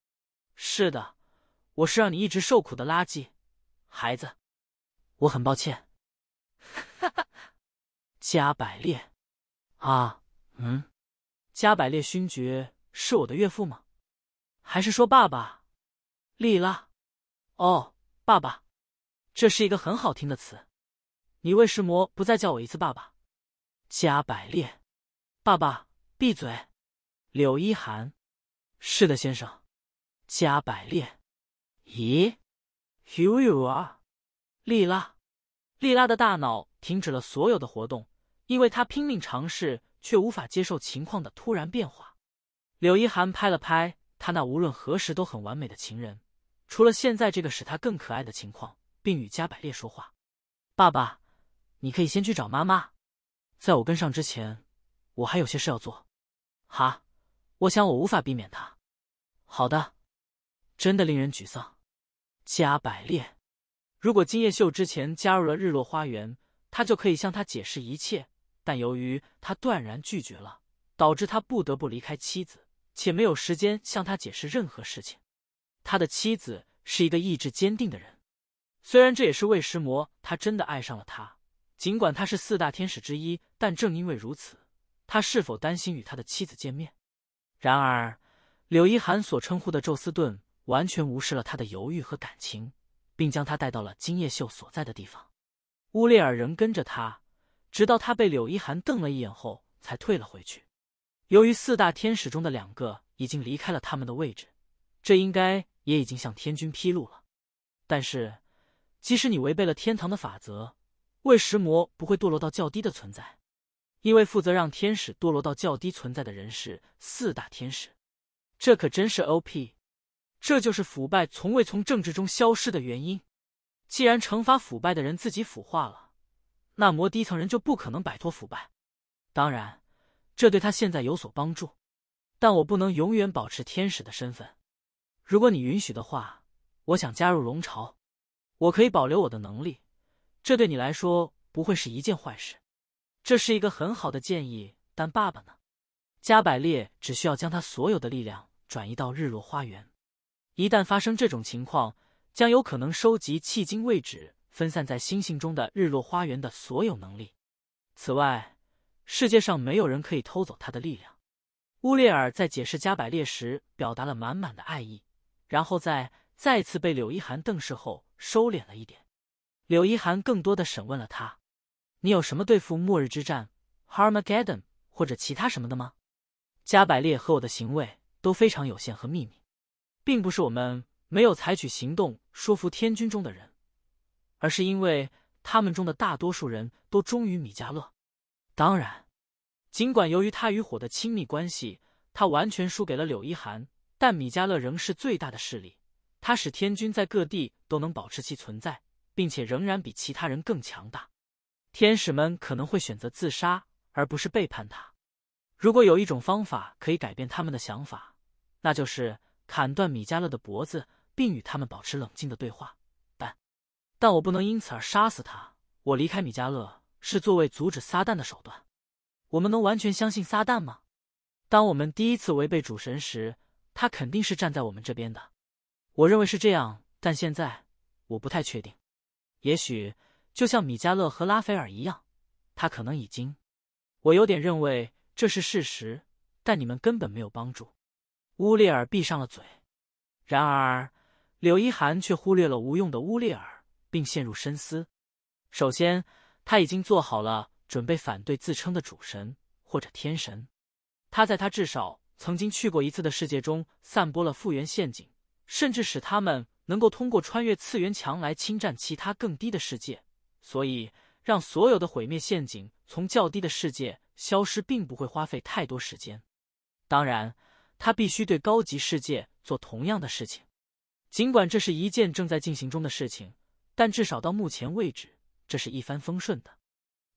是的，我是让你一直受苦的垃圾，孩子。我很抱歉。哈哈。加百列。啊，嗯。加百列勋爵是我的岳父吗？还是说爸爸？莉拉，哦，爸爸，这是一个很好听的词。你为什么不再叫我一次爸爸？加百列，爸爸，闭嘴！柳一寒，是的，先生。加百列，咦，呦呦啊！莉拉，莉拉的大脑停止了所有的活动，因为她拼命尝试，却无法接受情况的突然变化。柳一寒拍了拍他那无论何时都很完美的情人，除了现在这个使他更可爱的情况，并与加百列说话：“爸爸，你可以先去找妈妈。在我跟上之前，我还有些事要做。哈，我想我无法避免他。好的，真的令人沮丧。”加百列，如果今夜秀之前加入了日落花园，他就可以向他解释一切，但由于他断然拒绝了，导致他不得不离开妻子，且没有时间向他解释任何事情。他的妻子是一个意志坚定的人，虽然这也是为石魔他真的爱上了他，尽管他是四大天使之一，但正因为如此，他是否担心与他的妻子见面？然而柳一寒所称呼的宙斯盾完全无视了他的犹豫和感情，并将他带到了金叶秀所在的地方。乌列尔人跟着他，直到他被柳一寒瞪了一眼后才退了回去。由于四大天使中的两个已经离开了他们的位置，这应该也已经向天君披露了。但是即使你违背了天堂的法则，为石魔不会堕落到较低的存在，因为负责让天使堕落到较低存在的人是四大天使。这可真是 O P， 这就是腐败从未从政治中消失的原因。既然惩罚腐败的人自己腐化了，那么低层人就不可能摆脱腐败。当然这对他现在有所帮助，但我不能永远保持天使的身份。如果你允许的话，我想加入龙巢。我可以保留我的能力，这对你来说不会是一件坏事。这是一个很好的建议，但爸爸呢？加百列只需要将他所有的力量转移到日落花园。一旦发生这种情况，将有可能收集迄今为止分散在星星中的日落花园的所有能力。此外，世界上没有人可以偷走他的力量。乌列尔在解释加百列时表达了满满的爱意，然后在再次被柳一寒瞪视后收敛了一点。柳一寒更多的审问了他：“你有什么对付末日之战、Armageddon 或者其他什么的吗？”加百列和我的行为都非常有限和秘密，并不是我们没有采取行动说服天军中的人，而是因为他们中的大多数人都忠于米迦勒。当然，尽管由于他与火的亲密关系，他完全输给了柳一寒，但米迦勒仍是最大的势力。他使天军在各地都能保持其存在，并且仍然比其他人更强大。天使们可能会选择自杀，而不是背叛他。如果有一种方法可以改变他们的想法，那就是砍断米迦勒的脖子，并与他们保持冷静的对话。但，但我不能因此而杀死他。我离开米迦勒是作为阻止撒旦的手段。我们能完全相信撒旦吗？当我们第一次违背主神时，他肯定是站在我们这边的。我认为是这样，但现在我不太确定。也许就像米迦勒和拉斐尔一样，他可能已经……我有点认为这是事实，但你们根本没有帮助。乌列尔闭上了嘴。然而柳一寒却忽略了无用的乌列尔，并陷入深思。首先，他已经做好了准备反对自称的主神或者天神。他在他至少曾经去过一次的世界中散播了复原陷阱，甚至使他们能够通过穿越次元墙来侵占其他更低的世界。所以让所有的毁灭陷阱从较低的世界消失并不会花费太多时间。当然他必须对高级世界做同样的事情。尽管这是一件正在进行中的事情，但至少到目前为止这是一帆风顺的。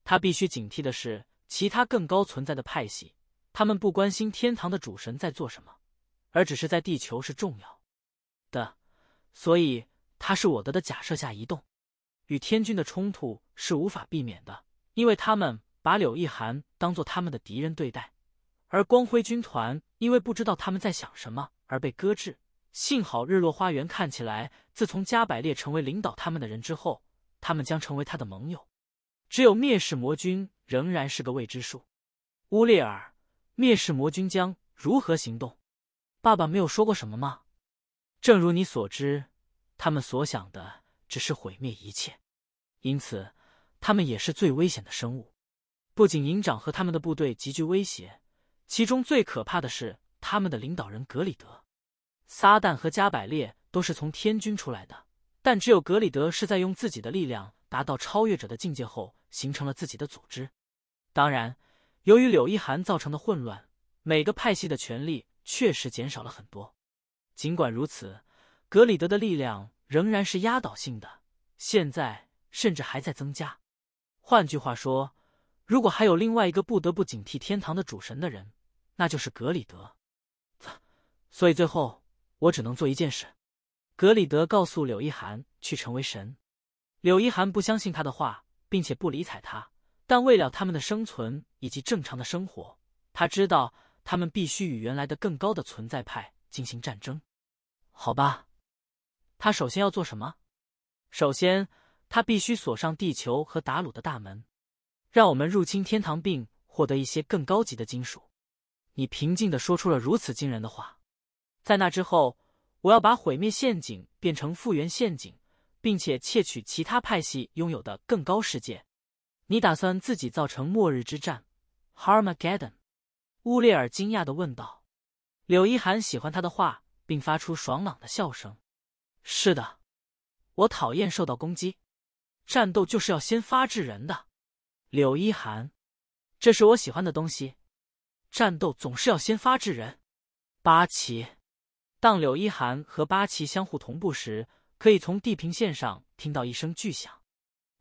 他必须警惕的是其他更高存在的派系，他们不关心天堂的主神在做什么，而只是在地球是重要的。所以他是我的的假设下移动。与天君的冲突是无法避免的，因为他们把柳一寒当作他们的敌人对待，而光辉军团因为不知道他们在想什么而被搁置。幸好日落花园看起来，自从加百列成为领导他们的人之后，他们将成为他的盟友。只有灭世魔君仍然是个未知数。乌列尔，灭世魔君将如何行动？爸爸没有说过什么吗？正如你所知，他们所想的只是毁灭一切。因此，他们也是最危险的生物。不仅营长和他们的部队极具威胁，其中最可怕的是他们的领导人格里德。撒旦和加百列都是从天军出来的，但只有格里德是在用自己的力量达到超越者的境界后，形成了自己的组织。当然，由于柳一寒造成的混乱，每个派系的权力确实减少了很多。尽管如此，格里德的力量仍然是压倒性的，现在甚至还在增加。换句话说，如果还有另外一个不得不警惕天堂的主神的人，那就是格里德。所以最后，我只能做一件事。格里德告诉柳一寒去成为神。柳一寒不相信他的话，并且不理睬他，但为了他们的生存以及正常的生活，他知道他们必须与原来的更高的存在派进行战争。好吧，他首先要做什么？首先，他必须锁上地球和达鲁的大门，让我们入侵天堂并获得一些更高级的金属。你平静地说出了如此惊人的话。在那之后，我要把毁灭陷阱变成复原陷阱，并且窃取其他派系拥有的更高世界。你打算自己造成末日之战 Armageddon？ 乌列尔惊讶地问道。柳一寒喜欢他的话，并发出爽朗的笑声。是的，我讨厌受到攻击，战斗就是要先发制人的。柳一寒，这是我喜欢的东西，战斗总是要先发制人。八旗。当柳一寒和八旗相互同步时，可以从地平线上听到一声巨响，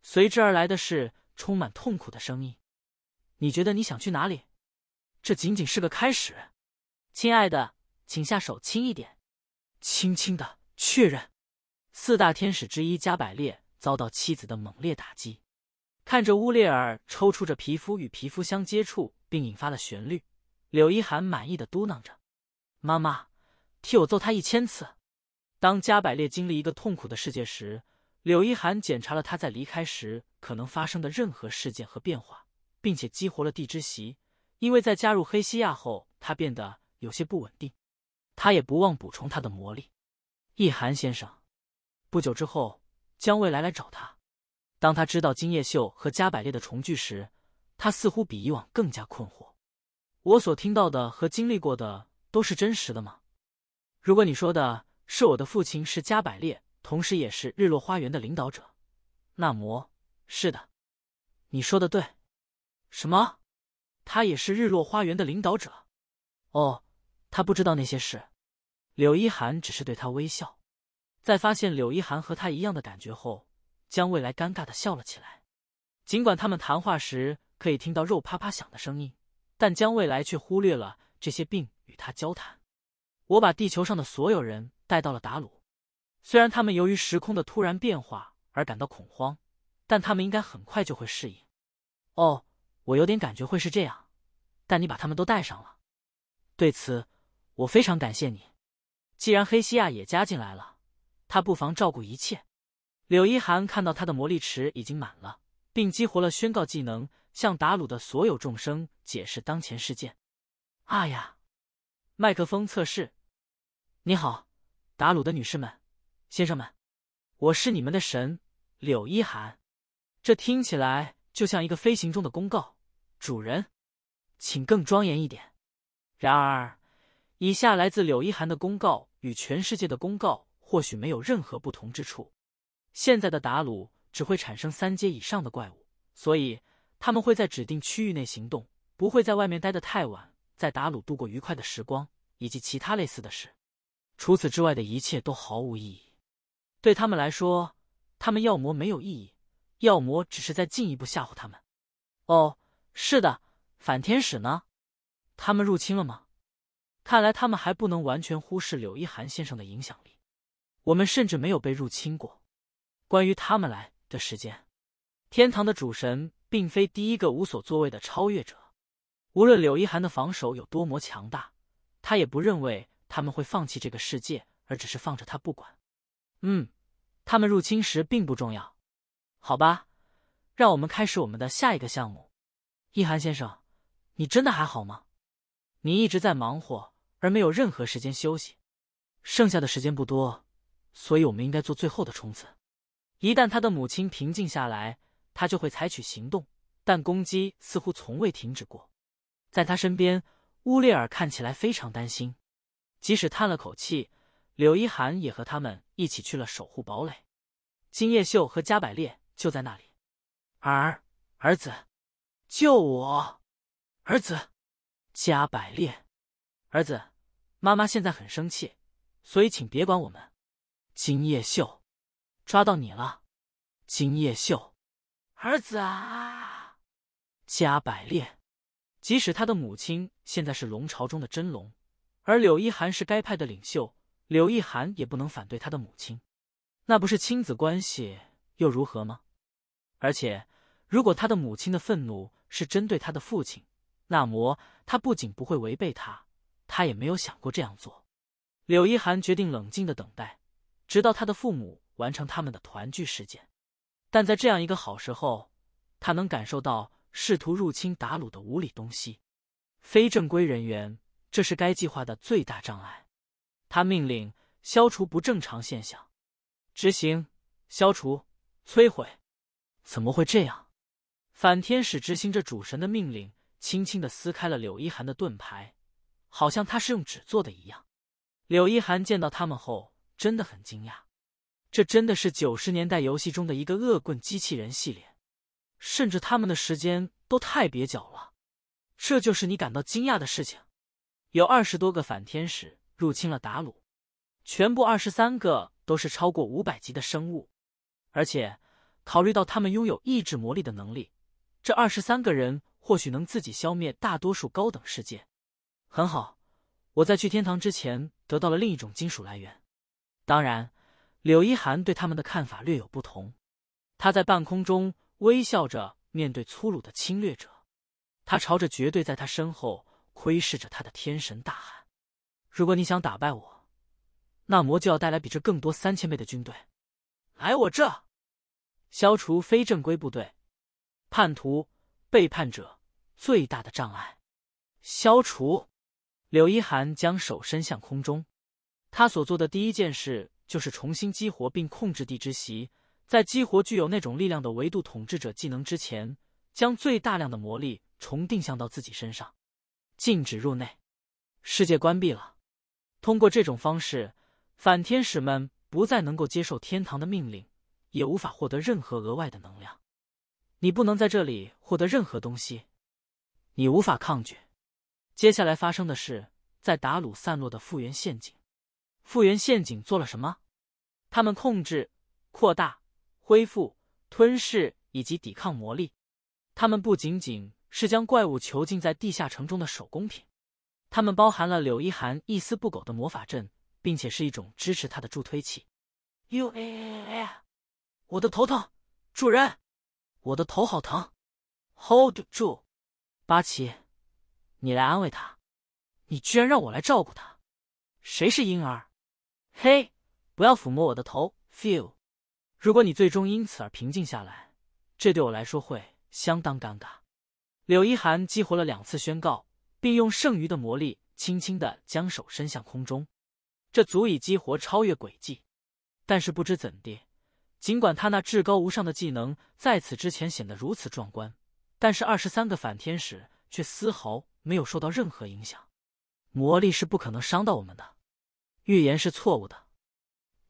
随之而来的是充满痛苦的声音。你觉得你想去哪里？这仅仅是个开始。亲爱的，请下手轻一点。轻轻的，确认。四大天使之一加百列遭到妻子的猛烈打击，看着乌列尔抽搐着皮肤与皮肤相接触并引发了旋律，柳一寒满意的嘟囔着：妈妈，替我揍他一千次。当加百列经历一个痛苦的世界时，柳一寒检查了他在离开时可能发生的任何事件和变化，并且激活了地之席，因为在加入黑西亚后他变得有些不稳定。他也不忘补充他的魔力。一寒先生，不久之后将未来来找他。当他知道金叶秀和加百列的重聚时，他似乎比以往更加困惑。我所听到的和经历过的都是真实的吗？如果你说的是我的父亲是加百列，同时也是日落花园的领导者，那么是的，你说的对。什么？他也是日落花园的领导者？哦，他不知道那些事。柳一寒只是对他微笑。在发现柳一寒和他一样的感觉后，将未来尴尬地笑了起来。尽管他们谈话时可以听到肉啪啪响的声音，但将未来却忽略了这些并与他交谈。我把地球上的所有人带到了达鲁，虽然他们由于时空的突然变化而感到恐慌，但他们应该很快就会适应。哦，我有点感觉会是这样，但你把他们都带上了，对此我非常感谢你。既然黑西亚也加进来了，他不妨照顾一切。柳一寒看到他的魔力池已经满了，并激活了宣告技能，向达鲁的所有众生解释当前事件。啊呀，麦克风测试。你好，达鲁的女士们、先生们，我是你们的神，柳一寒。这听起来就像一个飞行中的公告。主人，请更庄严一点。然而，以下来自柳一寒的公告与全世界的公告或许没有任何不同之处。现在的达鲁只会产生三阶以上的怪物，所以他们会在指定区域内行动，不会在外面待得太晚，在达鲁度过愉快的时光，以及其他类似的事。除此之外的一切都毫无意义。对他们来说，他们要么没有意义，要么只是在进一步吓唬他们。哦，是的，反天使呢？他们入侵了吗？看来他们还不能完全忽视柳一寒先生的影响力。我们甚至没有被入侵过。关于他们来的时间，天堂的主神并非第一个无所作为的超越者。无论柳一寒的防守有多么强大，他也不认为他们会放弃这个世界，而只是放着他不管。嗯，他们入侵时并不重要。好吧，让我们开始我们的下一个项目。一寒先生，你真的还好吗？你一直在忙活，而没有任何时间休息。剩下的时间不多，所以我们应该做最后的冲刺。一旦他的母亲平静下来，他就会采取行动，但攻击似乎从未停止过。在他身边，乌列尔看起来非常担心。即使叹了口气，柳一寒也和他们一起去了守护堡垒。金叶秀和加百列就在那里。儿，儿子，救我！儿子，加百列，儿子，妈妈现在很生气，所以请别管我们。金叶秀，抓到你了！金叶秀，儿子啊！加百列，即使他的母亲现在是龙巢中的真龙，而柳一寒是该派的领袖，柳一寒也不能反对他的母亲。那不是亲子关系又如何吗？而且，如果他的母亲的愤怒是针对他的父亲，那么他不仅不会违背他，他也没有想过这样做。柳一寒决定冷静的等待，直到他的父母完成他们的团聚事件。但在这样一个好时候，他能感受到试图入侵达鲁的无理东西。非正规人员，这是该计划的最大障碍。他命令消除不正常现象，执行、消除、摧毁。怎么会这样？反天使执行着主神的命令，轻轻地撕开了柳一寒的盾牌，好像他是用纸做的一样。柳一寒见到他们后真的很惊讶，这真的是九十年代游戏中的一个恶棍机器人系列，甚至他们的时间都太蹩脚了。这就是你感到惊讶的事情。有二十多个反天使入侵了达鲁，全部二十三个都是超过五百级的生物，而且考虑到他们拥有意志魔力的能力，这二十三个人或许能自己消灭大多数高等世界。很好，我在去天堂之前得到了另一种金属来源。当然，柳一寒对他们的看法略有不同。他在半空中微笑着面对粗鲁的侵略者，他朝着绝对在他身后窥视着他的天神大喊：如果你想打败我，那魔就要带来比这更多三千倍的军队。来我这！消除非正规部队、叛徒、背叛者最大的障碍。消除！柳一寒将手伸向空中。他所做的第一件事就是重新激活并控制地之席，在激活具有那种力量的维度统治者技能之前，将最大量的魔力重定向到自己身上。禁止入内，世界关闭了。通过这种方式，反天使们不再能够接受天堂的命令，也无法获得任何额外的能量。你不能在这里获得任何东西，你无法抗拒。接下来发生的是在达鲁散落的复原陷阱。复原陷阱做了什么？他们控制、扩大、恢复、吞噬以及抵抗魔力。他们不仅仅是将怪物囚禁在地下城中的手工品，他们包含了柳一寒一丝不苟的魔法阵，并且是一种支持他的助推器。哟哎哎哎！我的头疼，主人，我的头好疼。Hold 住，八旗，你来安慰他。你居然让我来照顾他，谁是婴儿？嘿，不要抚摸我的头 ，feel。如果你最终因此而平静下来，这对我来说会相当尴尬。柳一寒激活了两次宣告，并用剩余的魔力轻轻地将手伸向空中，这足以激活超越轨迹。但是不知怎地，尽管他那至高无上的技能在此之前显得如此壮观，但是二十三个反天使却丝毫没有受到任何影响。魔力是不可能伤到我们的。预言是错误的，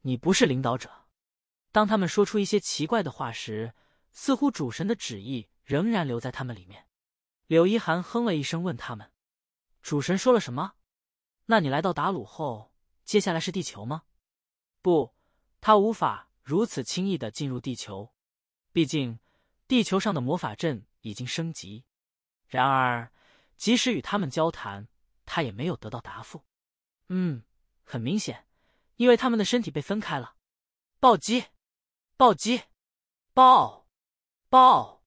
你不是领导者。当他们说出一些奇怪的话时，似乎主神的旨意仍然留在他们里面。柳一寒哼了一声问他们：主神说了什么？那你来到达鲁后，接下来是地球吗？不，他无法如此轻易地进入地球，毕竟地球上的魔法阵已经升级。然而，即使与他们交谈，他也没有得到答复。嗯。很明显，因为他们的身体被分开了。暴击，暴击，暴，暴！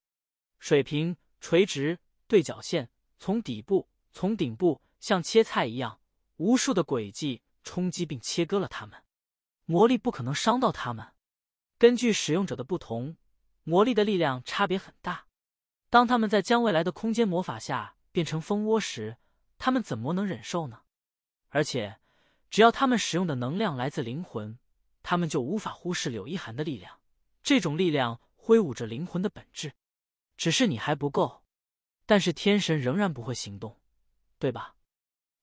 水平、垂直、对角线，从底部、从顶部，像切菜一样，无数的轨迹冲击并切割了他们。魔力不可能伤到他们。根据使用者的不同，魔力的力量差别很大。当他们在将未来的空间魔法下变成蜂窝时，他们怎么能忍受呢？而且，只要他们使用的能量来自灵魂，他们就无法忽视柳一寒的力量，这种力量挥舞着灵魂的本质。只是你还不够，但是天神仍然不会行动，对吧？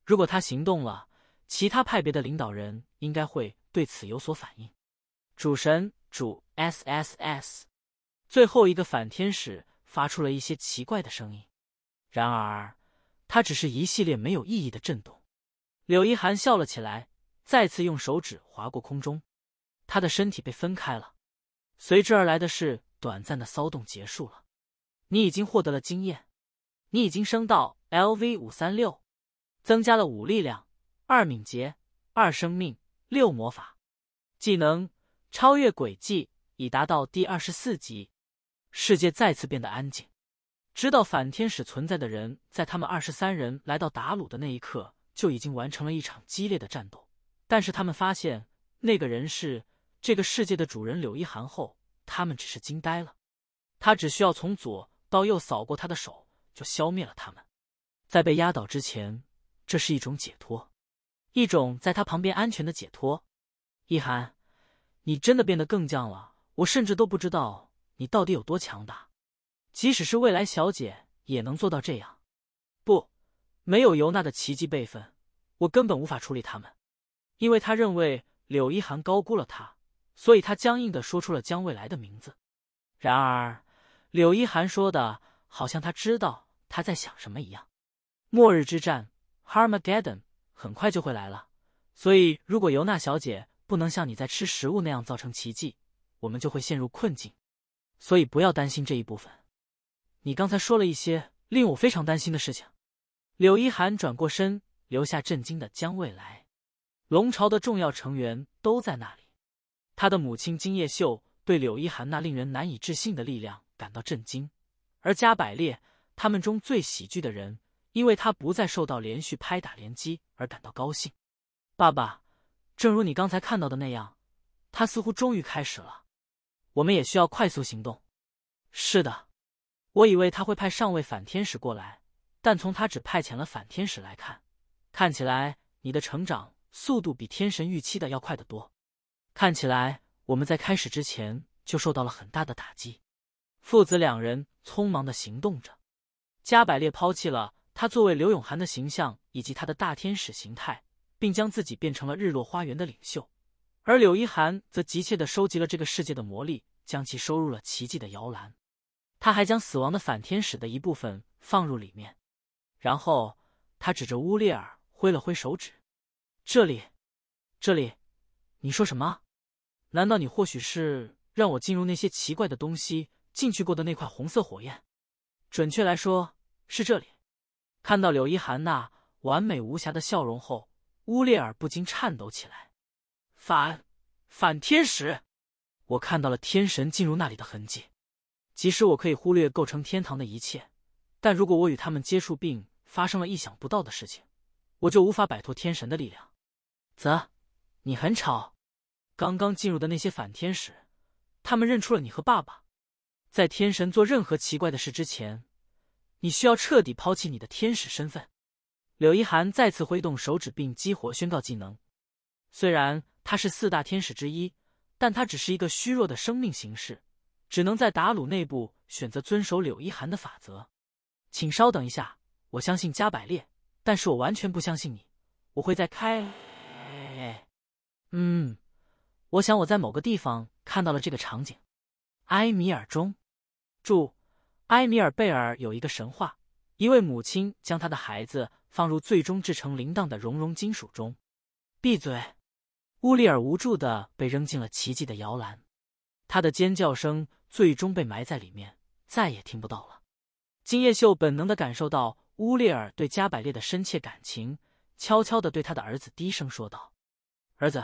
如果他行动了，其他派别的领导人应该会对此有所反应。主神主 S S S 最后一个反天使发出了一些奇怪的声音，然而它只是一系列没有意义的震动。柳一寒笑了起来，再次用手指划过空中，他的身体被分开了，随之而来的是短暂的骚动结束了。你已经获得了经验，你已经升到 L V 五三六， 增加了五力量、二敏捷、二生命、六魔法，技能超越轨迹，已达到第二十四级。世界再次变得安静，知道反天使存在的人在他们二十三人来到达鲁的那一刻就已经完成了一场激烈的战斗，但是他们发现那个人是这个世界的主人柳一寒后，他们只是惊呆了。他只需要从左到右扫过他的手，就消灭了他们。在被压倒之前，这是一种解脱，一种在他旁边安全的解脱。一寒，你真的变得更犟了，我甚至都不知道你到底有多强大。即使是未来小姐也能做到这样。不，没有尤娜的奇迹辈分，我根本无法处理他们。因为他认为柳一寒高估了他，所以他僵硬地说出了江未来的名字。然而柳一寒说的好像他知道他在想什么一样。末日之战 Armageddon 很快就会来了，所以如果尤娜小姐不能像你在吃食物那样造成奇迹，我们就会陷入困境，所以不要担心这一部分。你刚才说了一些令我非常担心的事情。柳一寒转过身，留下震惊的江未来。龙巢的重要成员都在那里。他的母亲金叶秀对柳一寒那令人难以置信的力量感到震惊，而加百列他们中最喜剧的人，因为他不再受到连续拍打连击而感到高兴。爸爸，正如你刚才看到的那样，他似乎终于开始了。我们也需要快速行动。是的，我以为他会派上位反天使过来，但从他只派遣了反天使来看，看起来你的成长速度比天神预期的要快得多。看起来我们在开始之前就受到了很大的打击。父子两人匆忙地行动着。加百列抛弃了他作为刘永涵的形象以及他的大天使形态，并将自己变成了日落花园的领袖，而柳一寒则急切地收集了这个世界的魔力，将其收入了奇迹的摇篮。他还将死亡的反天使的一部分放入里面。然后他指着乌列尔挥了挥手指。这里，这里，你说什么？难道你或许是让我进入那些奇怪的东西进去过的那块红色火焰？准确来说，是这里。看到柳一寒那完美无瑕的笑容后，乌列尔不禁颤抖起来。反，反天使！我看到了天神进入那里的痕迹。即使我可以忽略构成天堂的一切，但如果我与他们接触并发生了意想不到的事情，我就无法摆脱天神的力量。啧，你很吵。刚刚进入的那些反天使，他们认出了你和爸爸。在天神做任何奇怪的事之前，你需要彻底抛弃你的天使身份。柳一寒再次挥动手指并激活宣告技能。虽然他是四大天使之一，但他只是一个虚弱的生命形式，只能在达鲁内部选择遵守柳一寒的法则。请稍等一下，我相信加百列，但是我完全不相信你。我会再开……嗯，我想我在某个地方看到了这个场景。埃米尔中，注：埃米尔贝尔有一个神话，一位母亲将她的孩子放入最终制成铃铛的熔融金属中。闭嘴！乌利尔无助地被扔进了奇迹的摇篮，他的尖叫声最终被埋在里面，再也听不到了。金叶秀本能地感受到乌利尔对加百列的深切感情，悄悄地对他的儿子低声说道：“儿子，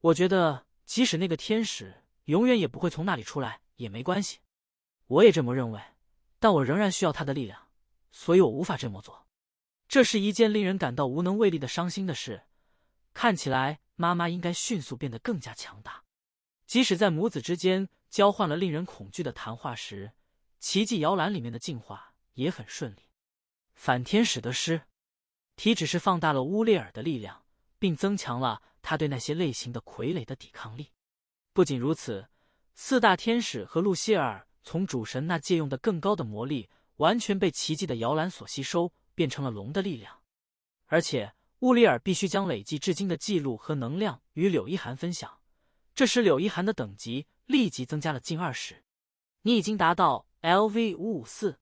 我觉得即使那个天使永远也不会从那里出来，也没关系。我也这么认为，但我仍然需要他的力量，所以我无法这么做。”这是一件令人感到无能为力的伤心的事。看起来妈妈应该迅速变得更加强大。即使在母子之间交换了令人恐惧的谈话时，奇迹摇篮里面的进化也很顺利。反天使的诗题只是放大了乌列尔的力量，并增强了他对那些类型的傀儡的抵抗力。不仅如此，四大天使和路希尔从主神那借用的更高的魔力，完全被奇迹的摇篮所吸收，变成了龙的力量。而且乌里尔必须将累计至今的记录和能量与柳一寒分享，这时柳一寒的等级立即增加了近二十。你已经达到 L V 五五四，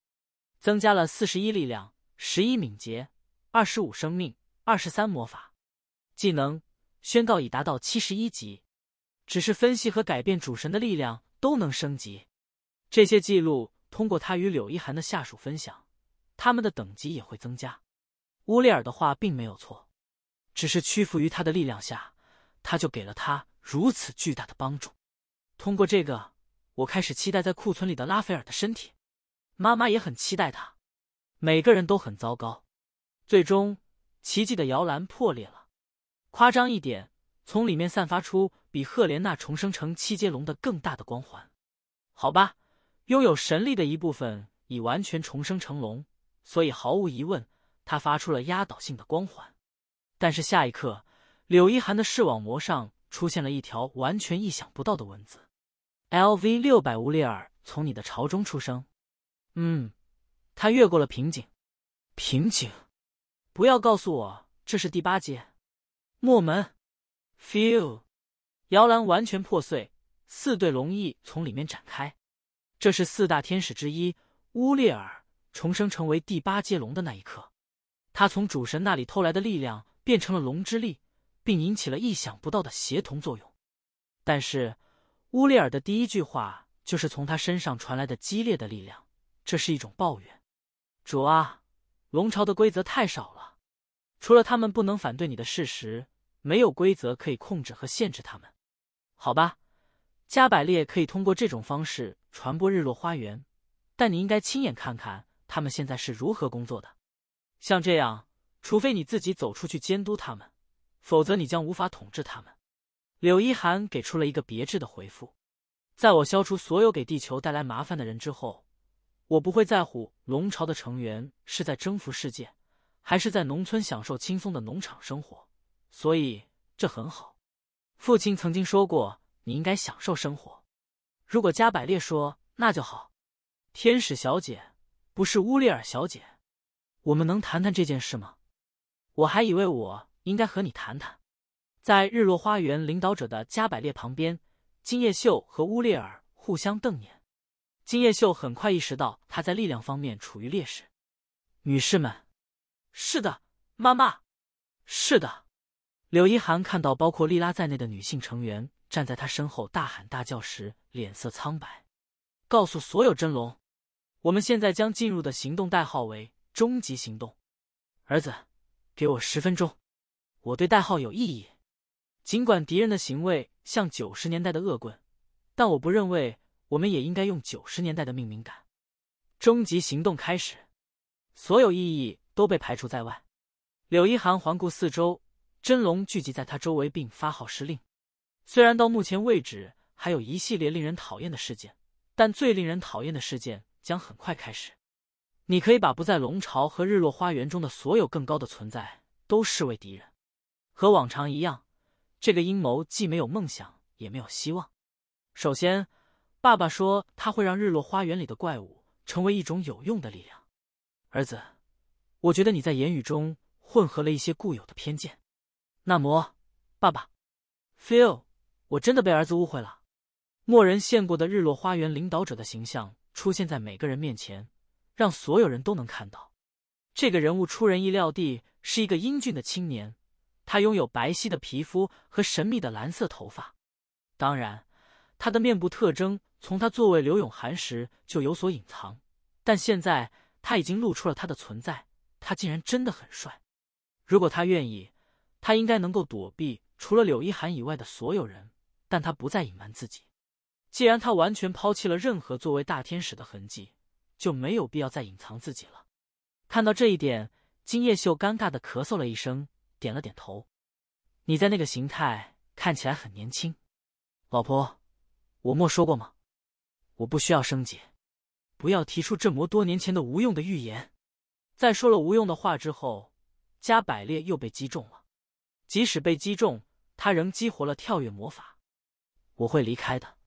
增加了四十一力量、十一敏捷、二十五生命、二十三魔法。技能宣告已达到七十一级，只是分析和改变主神的力量都能升级。这些记录通过他与柳一寒的下属分享，他们的等级也会增加。乌列尔的话并没有错，只是屈服于他的力量下，他就给了他如此巨大的帮助。通过这个，我开始期待在库存里的拉斐尔的身体。妈妈也很期待他。每个人都很糟糕。最终，奇迹的摇篮破裂了。夸张一点，从里面散发出比赫莲娜重生成七阶龙的更大的光环。好吧，拥有神力的一部分已完全重生成龙，所以毫无疑问，它发出了压倒性的光环。但是下一刻，柳一寒的视网膜上出现了一条完全意想不到的文字。L V 六百乌列尔从你的巢中出生。嗯，他越过了瓶颈。瓶颈？不要告诉我这是第八阶。莫门 Phew， 摇篮完全破碎，四对龙翼从里面展开。这是四大天使之一乌列尔重生成为第八阶龙的那一刻。他从主神那里偷来的力量变成了龙之力，并引起了意想不到的协同作用。但是乌列尔的第一句话就是从他身上传来的激烈的力量，这是一种抱怨。主啊，龙巢的规则太少了，除了他们不能反对你的事实，没有规则可以控制和限制他们。好吧，加百列可以通过这种方式传播日落花园，但你应该亲眼看看他们现在是如何工作的。像这样，除非你自己走出去监督他们，否则你将无法统治他们。柳一寒给出了一个别致的回复。在我消除所有给地球带来麻烦的人之后，我不会在乎龙巢的成员是在征服世界，还是在农村享受轻松的农场生活，所以这很好。父亲曾经说过，你应该享受生活。如果加百列说，那就好。天使小姐，不是乌列尔小姐，我们能谈谈这件事吗？我还以为我应该和你谈谈。在日落花园领导者的加百列旁边，金叶秀和乌列尔互相瞪眼。金叶秀很快意识到他在力量方面处于劣势。女士们，是的，妈妈，是的。柳一寒看到包括莉拉在内的女性成员站在他身后大喊大叫时，脸色苍白。告诉所有真龙，我们现在将进入的行动代号为终极行动。儿子，给我十分钟。我对代号有异议。尽管敌人的行为像九十年代的恶棍，但我不认为我们也应该用九十年代的命名感。终极行动开始。所有异议都被排除在外。柳一寒环顾四周，真龙聚集在他周围并发号施令。虽然到目前为止还有一系列令人讨厌的事件，但最令人讨厌的事件将很快开始。你可以把不在龙巢和日落花园中的所有更高的存在都视为敌人。和往常一样，这个阴谋既没有梦想，也没有希望。首先，爸爸说他会让日落花园里的怪物成为一种有用的力量。儿子，我觉得你在言语中混合了一些固有的偏见。那么，爸爸 Phil， 我真的被儿子误会了。默人献过的日落花园领导者的形象出现在每个人面前，让所有人都能看到。这个人物出人意料地是一个英俊的青年，他拥有白皙的皮肤和神秘的蓝色头发。当然，他的面部特征从他作为柳永寒时就有所隐藏，但现在他已经露出了他的存在。他竟然真的很帅。如果他愿意，他应该能够躲避除了柳一寒以外的所有人，但他不再隐瞒自己。既然他完全抛弃了任何作为大天使的痕迹，就没有必要再隐藏自己了。看到这一点，金叶秀尴尬地咳嗽了一声，点了点头。你在那个形态看起来很年轻。老婆，我莫说过吗？我不需要升级。不要提出这么多年前的无用的预言。在说了无用的话之后，加百列又被击中了。即使被击中，他仍激活了跳跃魔法。我会离开的。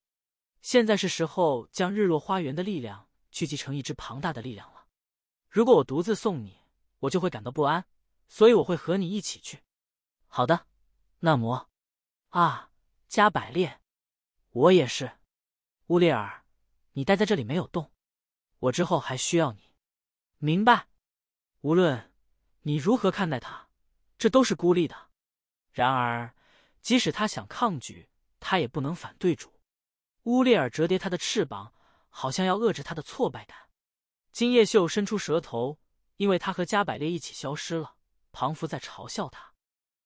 现在是时候将日落花园的力量聚集成一支庞大的力量了。如果我独自送你，我就会感到不安，所以我会和你一起去。好的，那摩啊加百列，我也是。乌列尔，你待在这里没有动，我之后还需要你。明白。无论你如何看待他，这都是孤立的。然而，即使他想抗拒，他也不能反对主。乌列尔折叠他的翅膀，好像要遏制他的挫败感。金叶秀伸出舌头，因为他和加百列一起消失了，庞福在嘲笑他。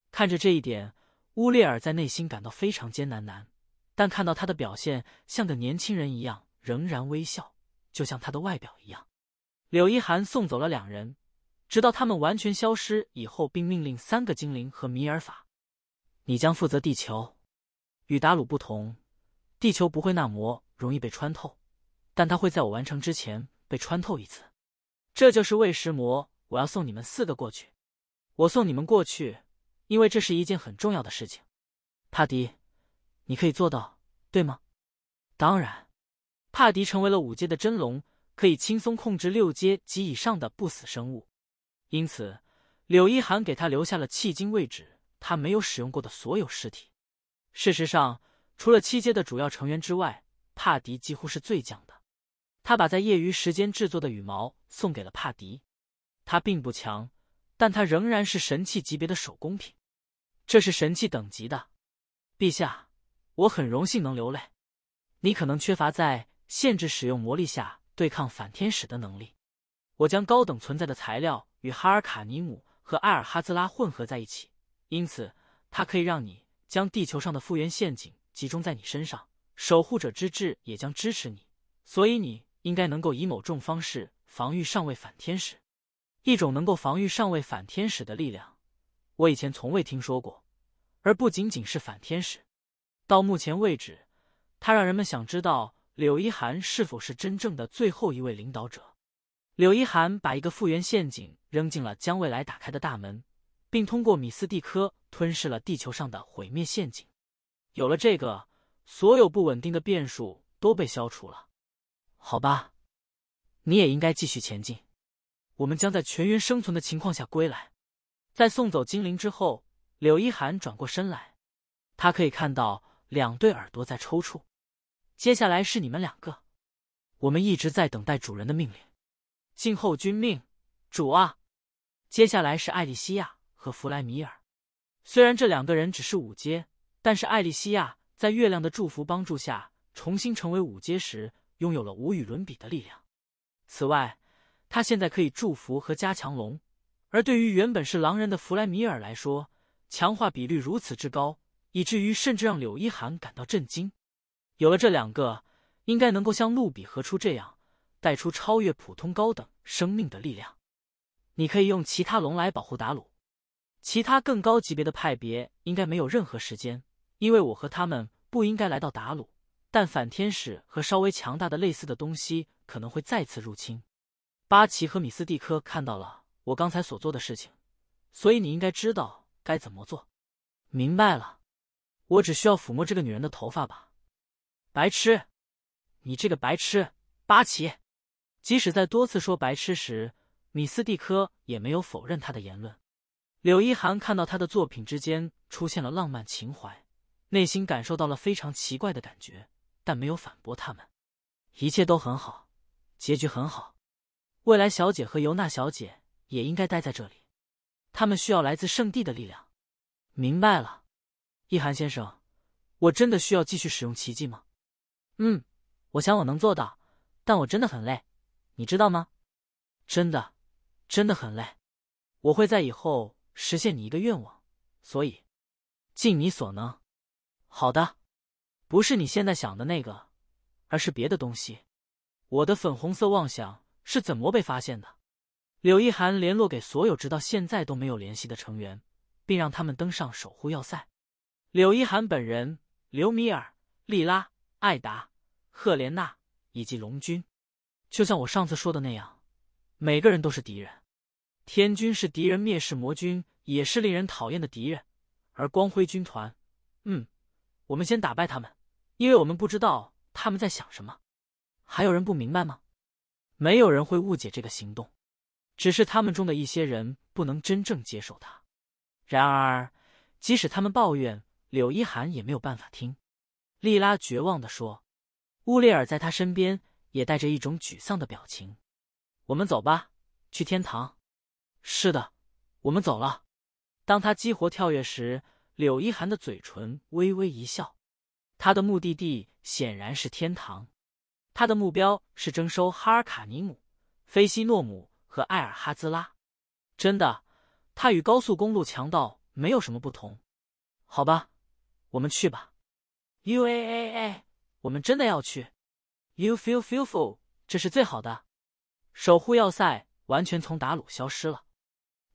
看着这一点，乌列尔在内心感到非常艰难难，但看到他的表现像个年轻人一样，仍然微笑，就像他的外表一样。柳一寒送走了两人，直到他们完全消失以后，并命令三个精灵和米尔法：你将负责地球。与达鲁不同，地球不会那么容易被穿透，但它会在我完成之前被穿透一次。这就是为什么我要送你们四个过去。我送你们过去，因为这是一件很重要的事情。帕迪，你可以做到，对吗？当然。帕迪成为了五阶的真龙，可以轻松控制六阶及以上的不死生物。因此，柳一寒给他留下了迄今为止他没有使用过的所有尸体。事实上，除了七阶的主要成员之外，帕迪几乎是最强的。他把在业余时间制作的羽毛送给了帕迪。他并不强，但他仍然是神器级别的手工品。这是神器等级的。陛下，我很荣幸能流泪。你可能缺乏在限制使用魔力下对抗反天使的能力。我将高等存在的材料与哈尔卡尼姆和埃尔哈兹拉混合在一起，因此它可以让你将地球上的复原陷阱集中在你身上。守护者之志也将支持你，所以你应该能够以某种方式防御上位反天使。一种能够防御上位反天使的力量，我以前从未听说过，而不仅仅是反天使。到目前为止，它让人们想知道柳一寒是否是真正的最后一位领导者。柳一寒把一个复原陷阱扔进了将未来打开的大门，并通过米斯蒂科吞噬了地球上的毁灭陷阱。有了这个，所有不稳定的变数都被消除了。好吧，你也应该继续前进。我们将在全员生存的情况下归来。在送走精灵之后，柳一寒转过身来，他可以看到两对耳朵在抽搐。接下来是你们两个，我们一直在等待主人的命令。静候君命，主啊！接下来是艾利西亚和弗莱米尔。虽然这两个人只是五阶，但是艾利西亚在月亮的祝福帮助下重新成为五阶时，拥有了无与伦比的力量。此外，他现在可以祝福和加强龙，而对于原本是狼人的弗莱米尔来说，强化比率如此之高，以至于甚至让柳一寒感到震惊。有了这两个，应该能够像路比和出这样带出超越普通高等生命的力量。你可以用其他龙来保护达鲁。其他更高级别的派别应该没有任何时间，因为我和他们不应该来到达鲁，但反天使和稍微强大的类似的东西可能会再次入侵。巴奇和米斯蒂科看到了我刚才所做的事情，所以你应该知道该怎么做。明白了，我只需要抚摸这个女人的头发吧。白痴，你这个白痴，巴奇。即使在多次说白痴时，米斯蒂科也没有否认他的言论。柳一寒看到他的作品之间出现了浪漫情怀，内心感受到了非常奇怪的感觉，但没有反驳他们。一切都很好，结局很好。未来小姐和尤娜小姐也应该待在这里，他们需要来自圣地的力量。明白了，一寒先生，我真的需要继续使用奇迹吗？嗯，我想我能做到，但我真的很累，你知道吗？真的，真的很累。我会在以后实现你一个愿望，所以，尽你所能。好的，不是你现在想的那个，而是别的东西。我的粉红色妄想是怎么被发现的？柳一寒联络给所有直到现在都没有联系的成员，并让他们登上守护要塞。柳一寒本人、刘米尔、莉拉、艾达、赫莲娜以及龙君，就像我上次说的那样，每个人都是敌人。天军是敌人，灭世魔军也是令人讨厌的敌人，而光辉军团，嗯，我们先打败他们，因为我们不知道他们在想什么？还有人不明白吗？没有人会误解这个行动，只是他们中的一些人不能真正接受它。然而，即使他们抱怨，柳一寒也没有办法听。莉拉绝望地说：“乌列尔在他身边也带着一种沮丧的表情。”我们走吧，去天堂。是的，我们走了。当他激活跳跃时，柳一寒的嘴唇微微一笑。他的目的地显然是天堂，他的目标是征收哈尔卡尼姆、菲西诺姆和艾尔哈兹拉。真的，他与高速公路强盗没有什么不同。好吧，我们去吧。U A A A， 我们真的要去。You feel feel feel， 这是最好的。守护要塞完全从达鲁消失了。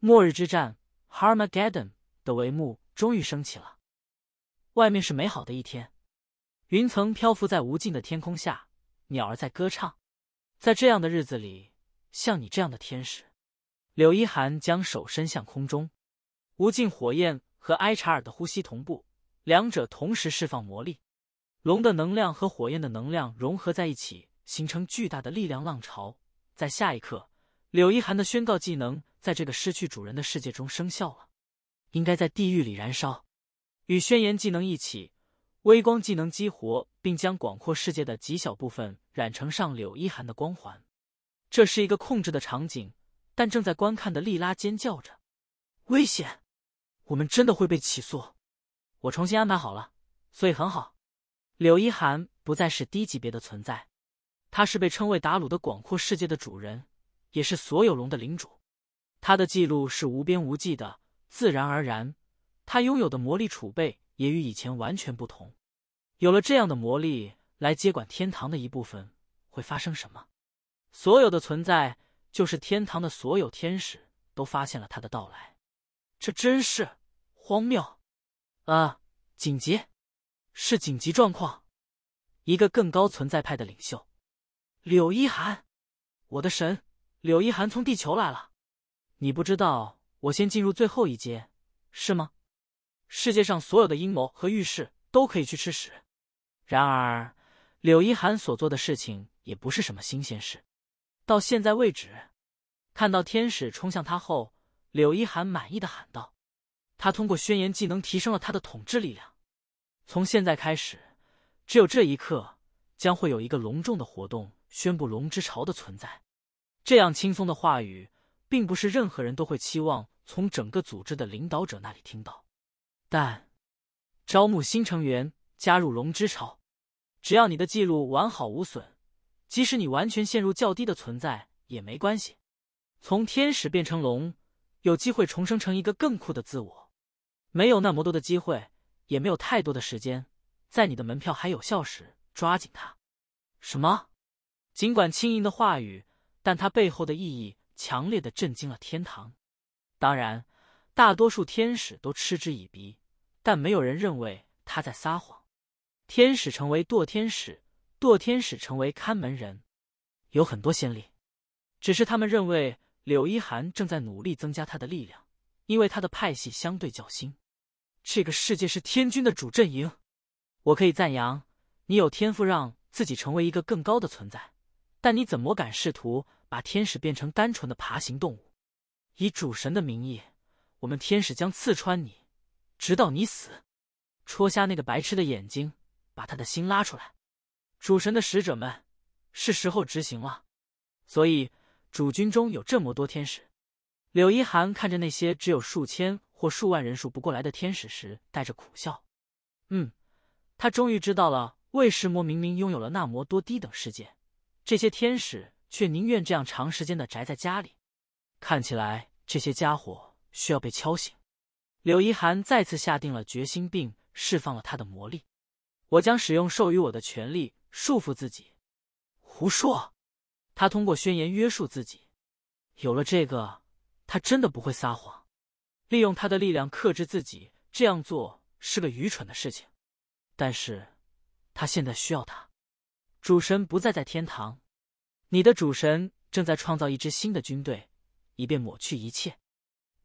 末日之战 Harmageddon 的帷幕终于升起了。外面是美好的一天，云层漂浮在无尽的天空下，鸟儿在歌唱。在这样的日子里，像你这样的天使。柳一寒将手伸向空中，无尽火焰和埃查尔的呼吸同步，两者同时释放魔力。龙的能量和火焰的能量融合在一起，形成巨大的力量浪潮。在下一刻，柳一寒的宣告技能在这个失去主人的世界中生效了，应该在地狱里燃烧。与宣言技能一起，微光技能激活并将广阔世界的极小部分染成上柳一寒的光环。这是一个控制的场景，但正在观看的莉拉尖叫着：危险！我们真的会被起诉。我重新安排好了，所以很好。柳一寒不再是低级别的存在，他是被称为达鲁的广阔世界的主人，也是所有龙的领主。他的记录是无边无际的，自然而然，他拥有的魔力储备也与以前完全不同。有了这样的魔力来接管天堂的一部分，会发生什么？所有的存在，就是天堂的所有天使，都发现了他的到来。这真是荒谬啊！紧急，是紧急状况。一个更高存在派的领袖。柳一寒，我的神！柳一寒从地球来了。你不知道我先进入最后一阶是吗？世界上所有的阴谋和预示都可以去吃屎。然而柳一寒所做的事情也不是什么新鲜事。到现在为止，看到天使冲向他后，柳一寒满意的喊道：他通过宣言技能提升了他的统治力量。从现在开始，只有这一刻，将会有一个隆重的活动宣布龙之潮的存在。这样轻松的话语并不是任何人都会期望从整个组织的领导者那里听到，但招募新成员加入龙之潮，只要你的记录完好无损，即使你完全陷入较低的存在也没关系。从天使变成龙，有机会重生成一个更酷的自我。没有那么多的机会，也没有太多的时间，在你的门票还有效时抓紧它。什么？尽管轻盈的话语，但它背后的意义强烈的震惊了天堂。当然，大多数天使都嗤之以鼻，但没有人认为他在撒谎。天使成为堕天使，堕天使成为看门人，有很多先例。只是他们认为柳一寒正在努力增加他的力量，因为他的派系相对较新。这个世界是天军的主阵营。我可以赞扬你有天赋让自己成为一个更高的存在。但你怎么敢试图把天使变成单纯的爬行动物？以主神的名义，我们天使将刺穿你，直到你死。戳瞎那个白痴的眼睛，把他的心拉出来。主神的使者们，是时候执行了。所以，主军中有这么多天使。柳一寒看着那些只有数千或数万人数不过来的天使时，带着苦笑。嗯，他终于知道了为什么明明拥有了那么多低等世界，这些天使却宁愿这样长时间的宅在家里。看起来这些家伙需要被敲醒。柳一寒再次下定了决心，并释放了他的魔力。我将使用授予我的权力束缚自己。胡说！他通过宣言约束自己。有了这个，他真的不会撒谎。利用他的力量克制自己，这样做是个愚蠢的事情。但是，他现在需要他。主神不再在天堂，你的主神正在创造一支新的军队，以便抹去一切。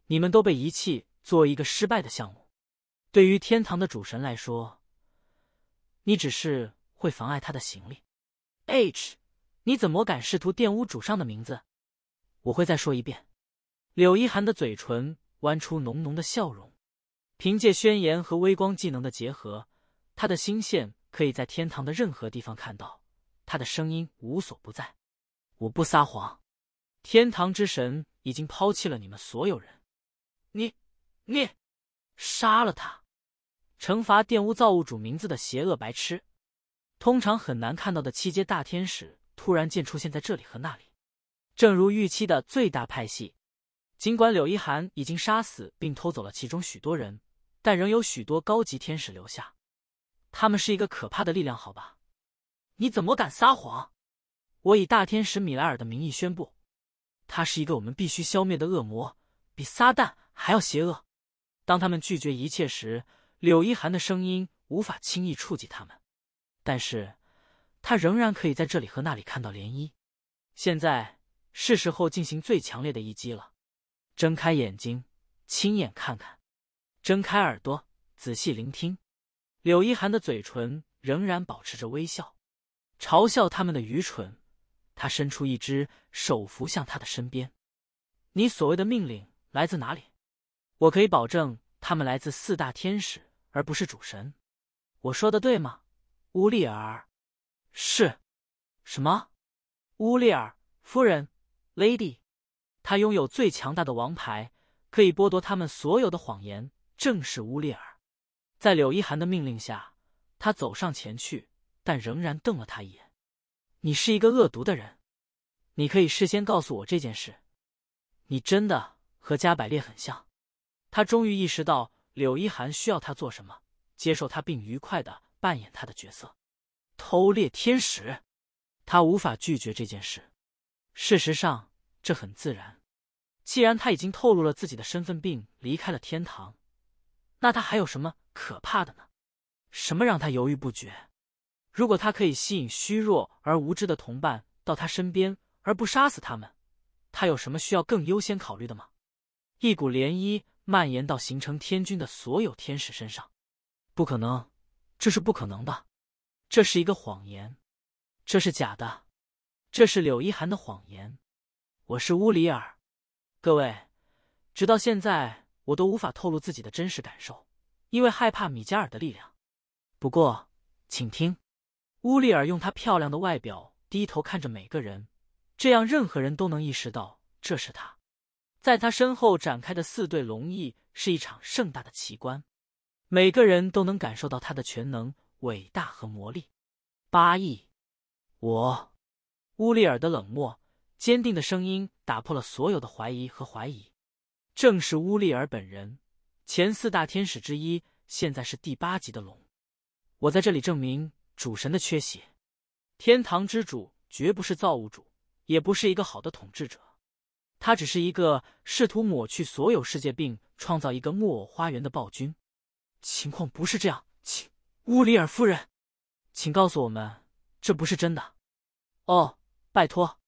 你们都被遗弃，作为一个失败的项目。对于天堂的主神来说，你只是会妨碍他的行李。H， 你怎么敢试图玷污主上的名字？我会再说一遍。柳依涵的嘴唇弯出浓浓的笑容，凭借宣言和微光技能的结合，他的心线可以在天堂的任何地方看到，他的声音无所不在。我不撒谎，天堂之神已经抛弃了你们所有人。你，你，杀了他！惩罚玷污造物主名字的邪恶白痴。通常很难看到的七阶大天使突然间出现在这里和那里，正如预期的最大派系。尽管柳依涵已经杀死并偷走了其中许多人，但仍有许多高级天使留下。他们是一个可怕的力量，好吧？你怎么敢撒谎？我以大天使米莱尔的名义宣布，他是一个我们必须消灭的恶魔，比撒旦还要邪恶。当他们拒绝一切时，柳依涵的声音无法轻易触及他们，但是他仍然可以在这里和那里看到涟漪。现在是时候进行最强烈的一击了。睁开眼睛，亲眼看看；睁开耳朵，仔细聆听。柳依涵的嘴唇仍然保持着微笑，嘲笑他们的愚蠢。他伸出一只手扶向他的身边。你所谓的命令来自哪里？我可以保证，他们来自四大天使，而不是主神。我说的对吗，乌利尔？是。什么？乌利尔夫人 Lady？ 他拥有最强大的王牌，可以剥夺他们所有的谎言，正是乌利尔。在柳依涵的命令下，他走上前去，但仍然瞪了他一眼。你是一个恶毒的人，你可以事先告诉我这件事。你真的和加百列很像。他终于意识到柳依涵需要他做什么，接受他并愉快地扮演他的角色。偷猎天使，他无法拒绝这件事。事实上，这很自然。既然他已经透露了自己的身份并离开了天堂，那他还有什么可怕的呢？什么让他犹豫不决？如果他可以吸引虚弱而无知的同伴到他身边，而不杀死他们，他有什么需要更优先考虑的吗？一股涟漪蔓延到形成天军的所有天使身上。不可能，这是不可能的。这是一个谎言，这是假的，这是柳依涵的谎言。我是乌里尔。各位，直到现在我都无法透露自己的真实感受，因为害怕米加尔的力量。不过，请听，乌利尔用他漂亮的外表低头看着每个人，这样任何人都能意识到这是他。在他身后展开的四对龙翼是一场盛大的奇观，每个人都能感受到他的全能、伟大和魔力。八亿，我，乌利尔的冷漠、坚定的声音打破了所有的怀疑和怀疑。正是乌利尔本人。前四大天使之一，现在是第八级的龙。我在这里证明主神的缺席。天堂之主绝不是造物主，也不是一个好的统治者，他只是一个试图抹去所有世界并创造一个木偶花园的暴君。情况不是这样，请乌里尔夫人，请告诉我们这不是真的。哦，拜托。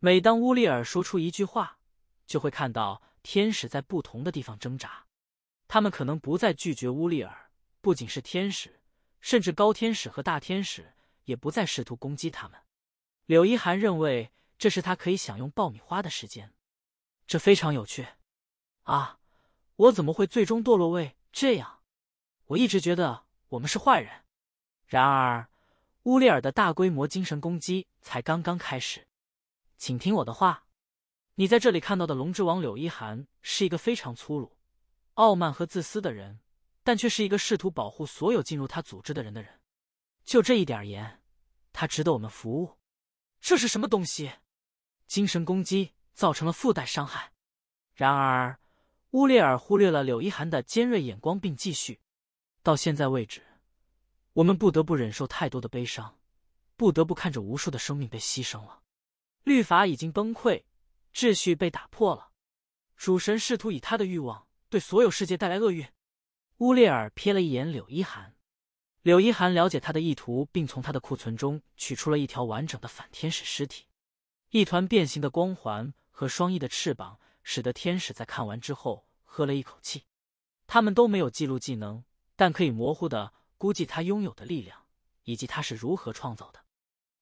每当乌里尔说出一句话，就会看到天使在不同的地方挣扎。他们可能不再拒绝乌利尔，不仅是天使，甚至高天使和大天使也不再试图攻击他们。柳依涵认为这是他可以享用爆米花的时间。这非常有趣。啊，我怎么会最终堕落为这样？我一直觉得我们是坏人。然而，乌利尔的大规模精神攻击才刚刚开始。请听我的话，你在这里看到的龙之王柳依涵是一个非常粗鲁、傲慢和自私的人，但却是一个试图保护所有进入他组织的人的人。就这一点而言，他值得我们服务。这是什么东西？精神攻击造成了附带伤害。然而，乌列尔忽略了柳依涵的尖锐眼光并继续。到现在为止，我们不得不忍受太多的悲伤，不得不看着无数的生命被牺牲了。律法已经崩溃，秩序被打破了。主神试图以他的欲望对所有世界带来厄运。乌列尔瞥了一眼柳依涵，柳依涵了解他的意图，并从他的库存中取出了一条完整的反天使尸体。一团变形的光环和双翼的翅膀使得天使在看完之后喝了一口气。他们都没有记录技能，但可以模糊地估计他拥有的力量，以及他是如何创造的。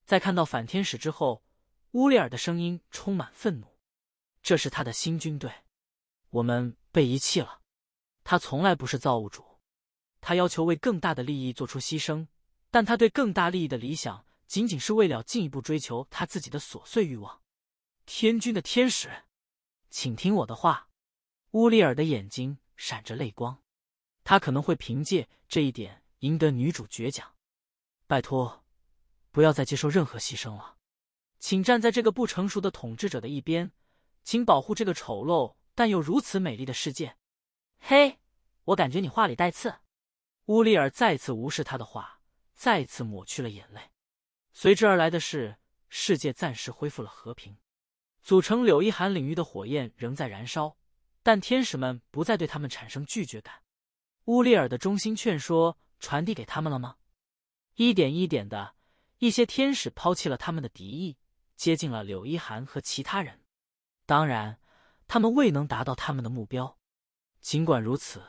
在看到反天使之后，乌利尔的声音充满愤怒：“这是他的新军队，我们被遗弃了。他从来不是造物主，他要求为更大的利益做出牺牲，但他对更大利益的理想，仅仅是为了进一步追求他自己的琐碎欲望。天军的天使，请听我的话。”乌利尔的眼睛闪着泪光，他可能会凭借这一点赢得女主角奖。拜托，不要再接受任何牺牲了，请站在这个不成熟的统治者的一边，请保护这个丑陋但又如此美丽的世界。嘿，我感觉你话里带刺。乌利尔再次无视他的话，再次抹去了眼泪。随之而来的是，世界暂时恢复了和平。组成柳一寒领域的火焰仍在燃烧，但天使们不再对他们产生拒绝感。乌利尔的衷心劝说传递给他们了吗？一点一点的，一些天使抛弃了他们的敌意，接近了柳一寒和其他人。当然，他们未能达到他们的目标。尽管如此，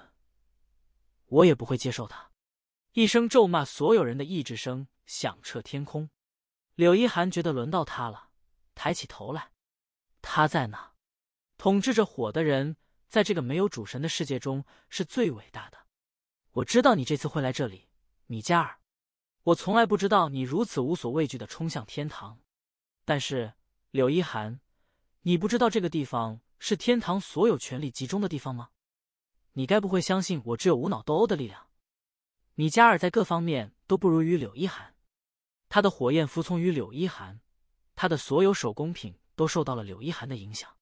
我也不会接受他。一声咒骂所有人的意志声响彻天空。柳一寒觉得轮到他了，抬起头来。他在哪？统治着火的人，在这个没有主神的世界中是最伟大的。我知道你这次会来这里，米加尔。我从来不知道你如此无所畏惧地冲向天堂。但是，柳一寒，你不知道这个地方是天堂所有权力集中的地方吗？你该不会相信我只有无脑斗殴的力量？米加尔在各方面都不如于柳一寒，他的火焰服从于柳一寒，他的所有手工品都受到了柳一寒的影响。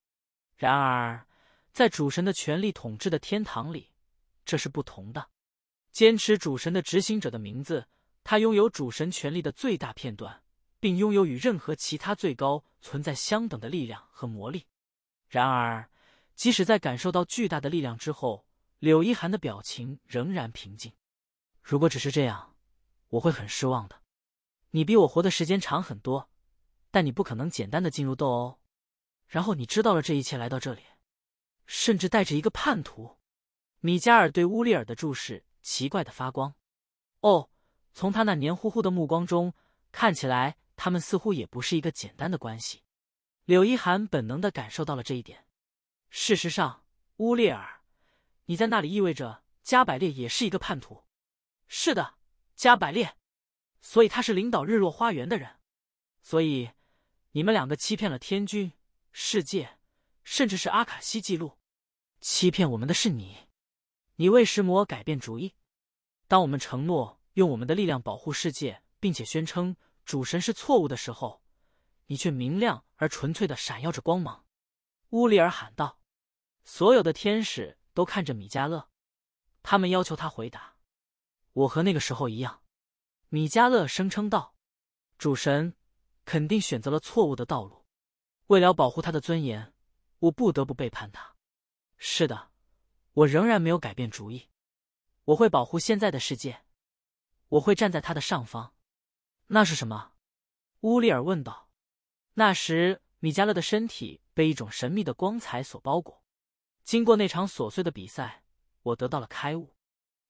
然而，在主神的权力统治的天堂里，这是不同的。坚持主神的执行者的名字，他拥有主神权力的最大片段，并拥有与任何其他最高存在相等的力量和魔力。然而，即使在感受到巨大的力量之后，柳一寒的表情仍然平静。如果只是这样，我会很失望的。你比我活的时间长很多，但你不可能简单的进入斗殴，然后你知道了这一切来到这里，甚至带着一个叛徒。米加尔对乌利尔的注视奇怪的发光。哦，从他那黏糊糊的目光中，看起来他们似乎也不是一个简单的关系。柳一寒本能的感受到了这一点。事实上，乌利尔，你在那里意味着加百列也是一个叛徒。是的，加百列，所以他是领导日落花园的人。所以，你们两个欺骗了天君、世界，甚至是阿卡西记录。欺骗我们的是你，你为石魔改变主意。当我们承诺用我们的力量保护世界，并且宣称主神是错误的时候，你却明亮而纯粹的闪耀着光芒。乌利尔喊道，所有的天使都看着米迦勒，他们要求他回答。我和那个时候一样，米迦勒声称道，主神肯定选择了错误的道路，为了保护他的尊严，我不得不背叛他。是的，我仍然没有改变主意，我会保护现在的世界，我会站在他的上方。那是什么？乌利尔问道。那时，米迦勒的身体被一种神秘的光彩所包裹。经过那场琐碎的比赛，我得到了开悟。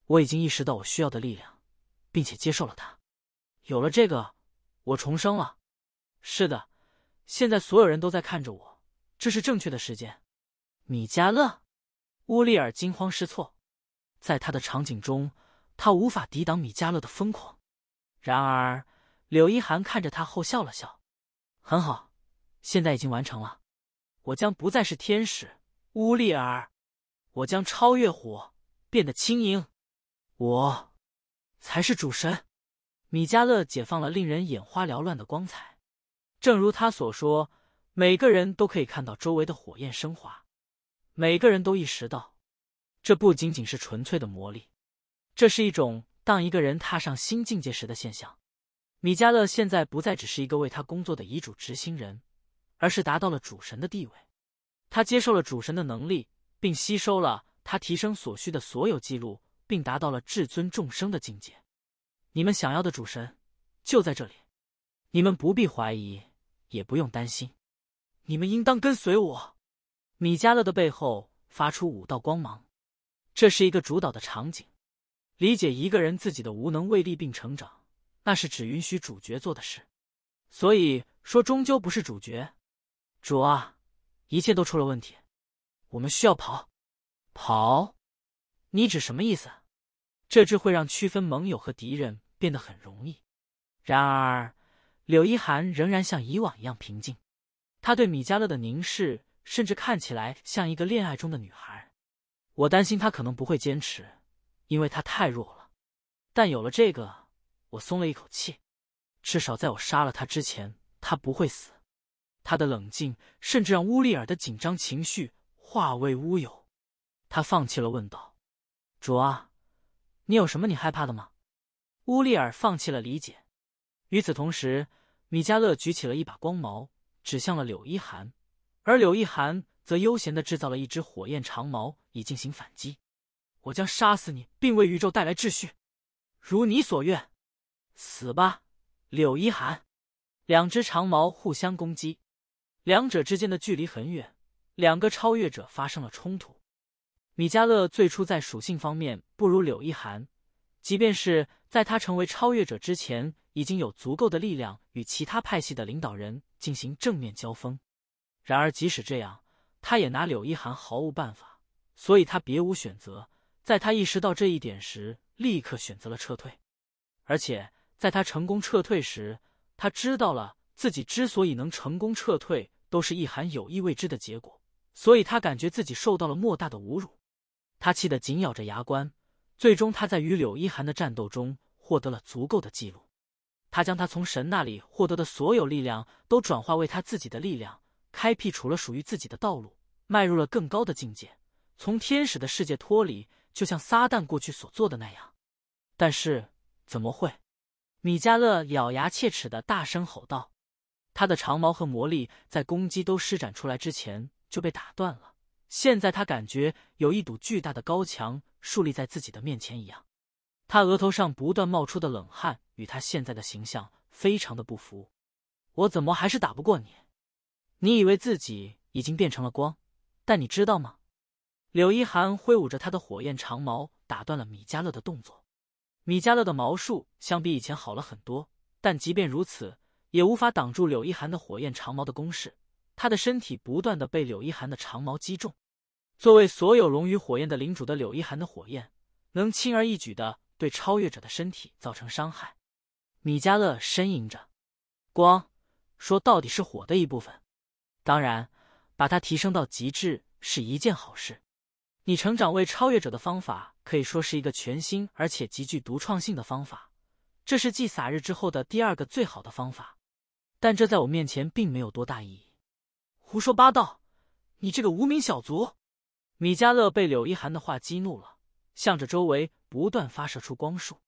我已经意识到我需要的力量，并且接受了它。有了这个，我重生了。是的，现在所有人都在看着我，这是正确的时间。米迦勒，乌利尔惊慌失措。在他的场景中，他无法抵挡米迦勒的疯狂。然而，柳一寒看着他后笑了笑。很好，现在已经完成了。我将不再是天使，乌利尔。我将超越火，变得轻盈。我才是主神。米迦勒解放了令人眼花缭乱的光彩，正如他所说，每个人都可以看到周围的火焰升华，每个人都意识到，这不仅仅是纯粹的魔力，这是一种当一个人踏上新境界时的现象。米迦勒现在不再只是一个为他工作的遗嘱执行人，而是达到了主神的地位。他接受了主神的能力，并吸收了他提升所需的所有记录，并达到了至尊众生的境界。你们想要的主神就在这里，你们不必怀疑，也不用担心，你们应当跟随我。米迦勒的背后发出五道光芒，这是一个主导的场景。理解一个人自己的无能为力并成长，那是只允许主角做的事。所以说，终究不是主角。主啊，一切都出了问题，我们需要跑。跑？你指什么意思？这只会让区分盟友和敌人变得很容易。然而，柳一寒仍然像以往一样平静。他对米迦勒的凝视，甚至看起来像一个恋爱中的女孩。我担心他可能不会坚持，因为他太弱了。但有了这个，我松了一口气。至少在我杀了他之前，他不会死。他的冷静甚至让乌利尔的紧张情绪化为乌有。他放弃了问道：“主啊，你有什么你害怕的吗？”乌利尔放弃了理解。与此同时，米迦勒举起了一把光矛，指向了柳一寒，而柳一寒则悠闲地制造了一只火焰长矛以进行反击。我将杀死你，并为宇宙带来秩序，如你所愿。死吧，柳一寒！两只长矛互相攻击，两者之间的距离很远，两个超越者发生了冲突。米迦勒最初在属性方面不如柳一寒，即便是在他成为超越者之前，已经有足够的力量与其他派系的领导人进行正面交锋。然而即使这样，他也拿柳一寒毫无办法，所以他别无选择。在他意识到这一点时，立刻选择了撤退。而且在他成功撤退时，他知道了自己之所以能成功撤退，都是一寒有意未知的结果，所以他感觉自己受到了莫大的侮辱。他气得紧咬着牙关，最终他在与柳一寒的战斗中获得了足够的记录。他将他从神那里获得的所有力量都转化为他自己的力量，开辟除了属于自己的道路，迈入了更高的境界，从天使的世界脱离，就像撒旦过去所做的那样。但是怎么会？米迦勒咬牙切齿地大声吼道。他的长矛和魔力在攻击都施展出来之前就被打断了，现在他感觉有一堵巨大的高墙树立在自己的面前一样。他额头上不断冒出的冷汗与他现在的形象非常的不符。我怎么还是打不过你？你以为自己已经变成了光，但你知道吗？柳一寒挥舞着他的火焰长矛，打断了米迦勒的动作。米迦勒的矛术相比以前好了很多，但即便如此，也无法挡住柳一寒的火焰长矛的攻势。他的身体不断的被柳一寒的长矛击中。作为所有龙与火焰的领主的柳一寒的火焰，能轻而易举的对超越者的身体造成伤害。米迦勒呻吟着，光说到底是火的一部分，当然把它提升到极致是一件好事。你成长为超越者的方法可以说是一个全新而且极具独创性的方法，这是继洒日之后的第二个最好的方法，但这在我面前并没有多大意义。胡说八道，你这个无名小卒！米迦勒被柳一寒的话激怒了，向着周围不断发射出光束。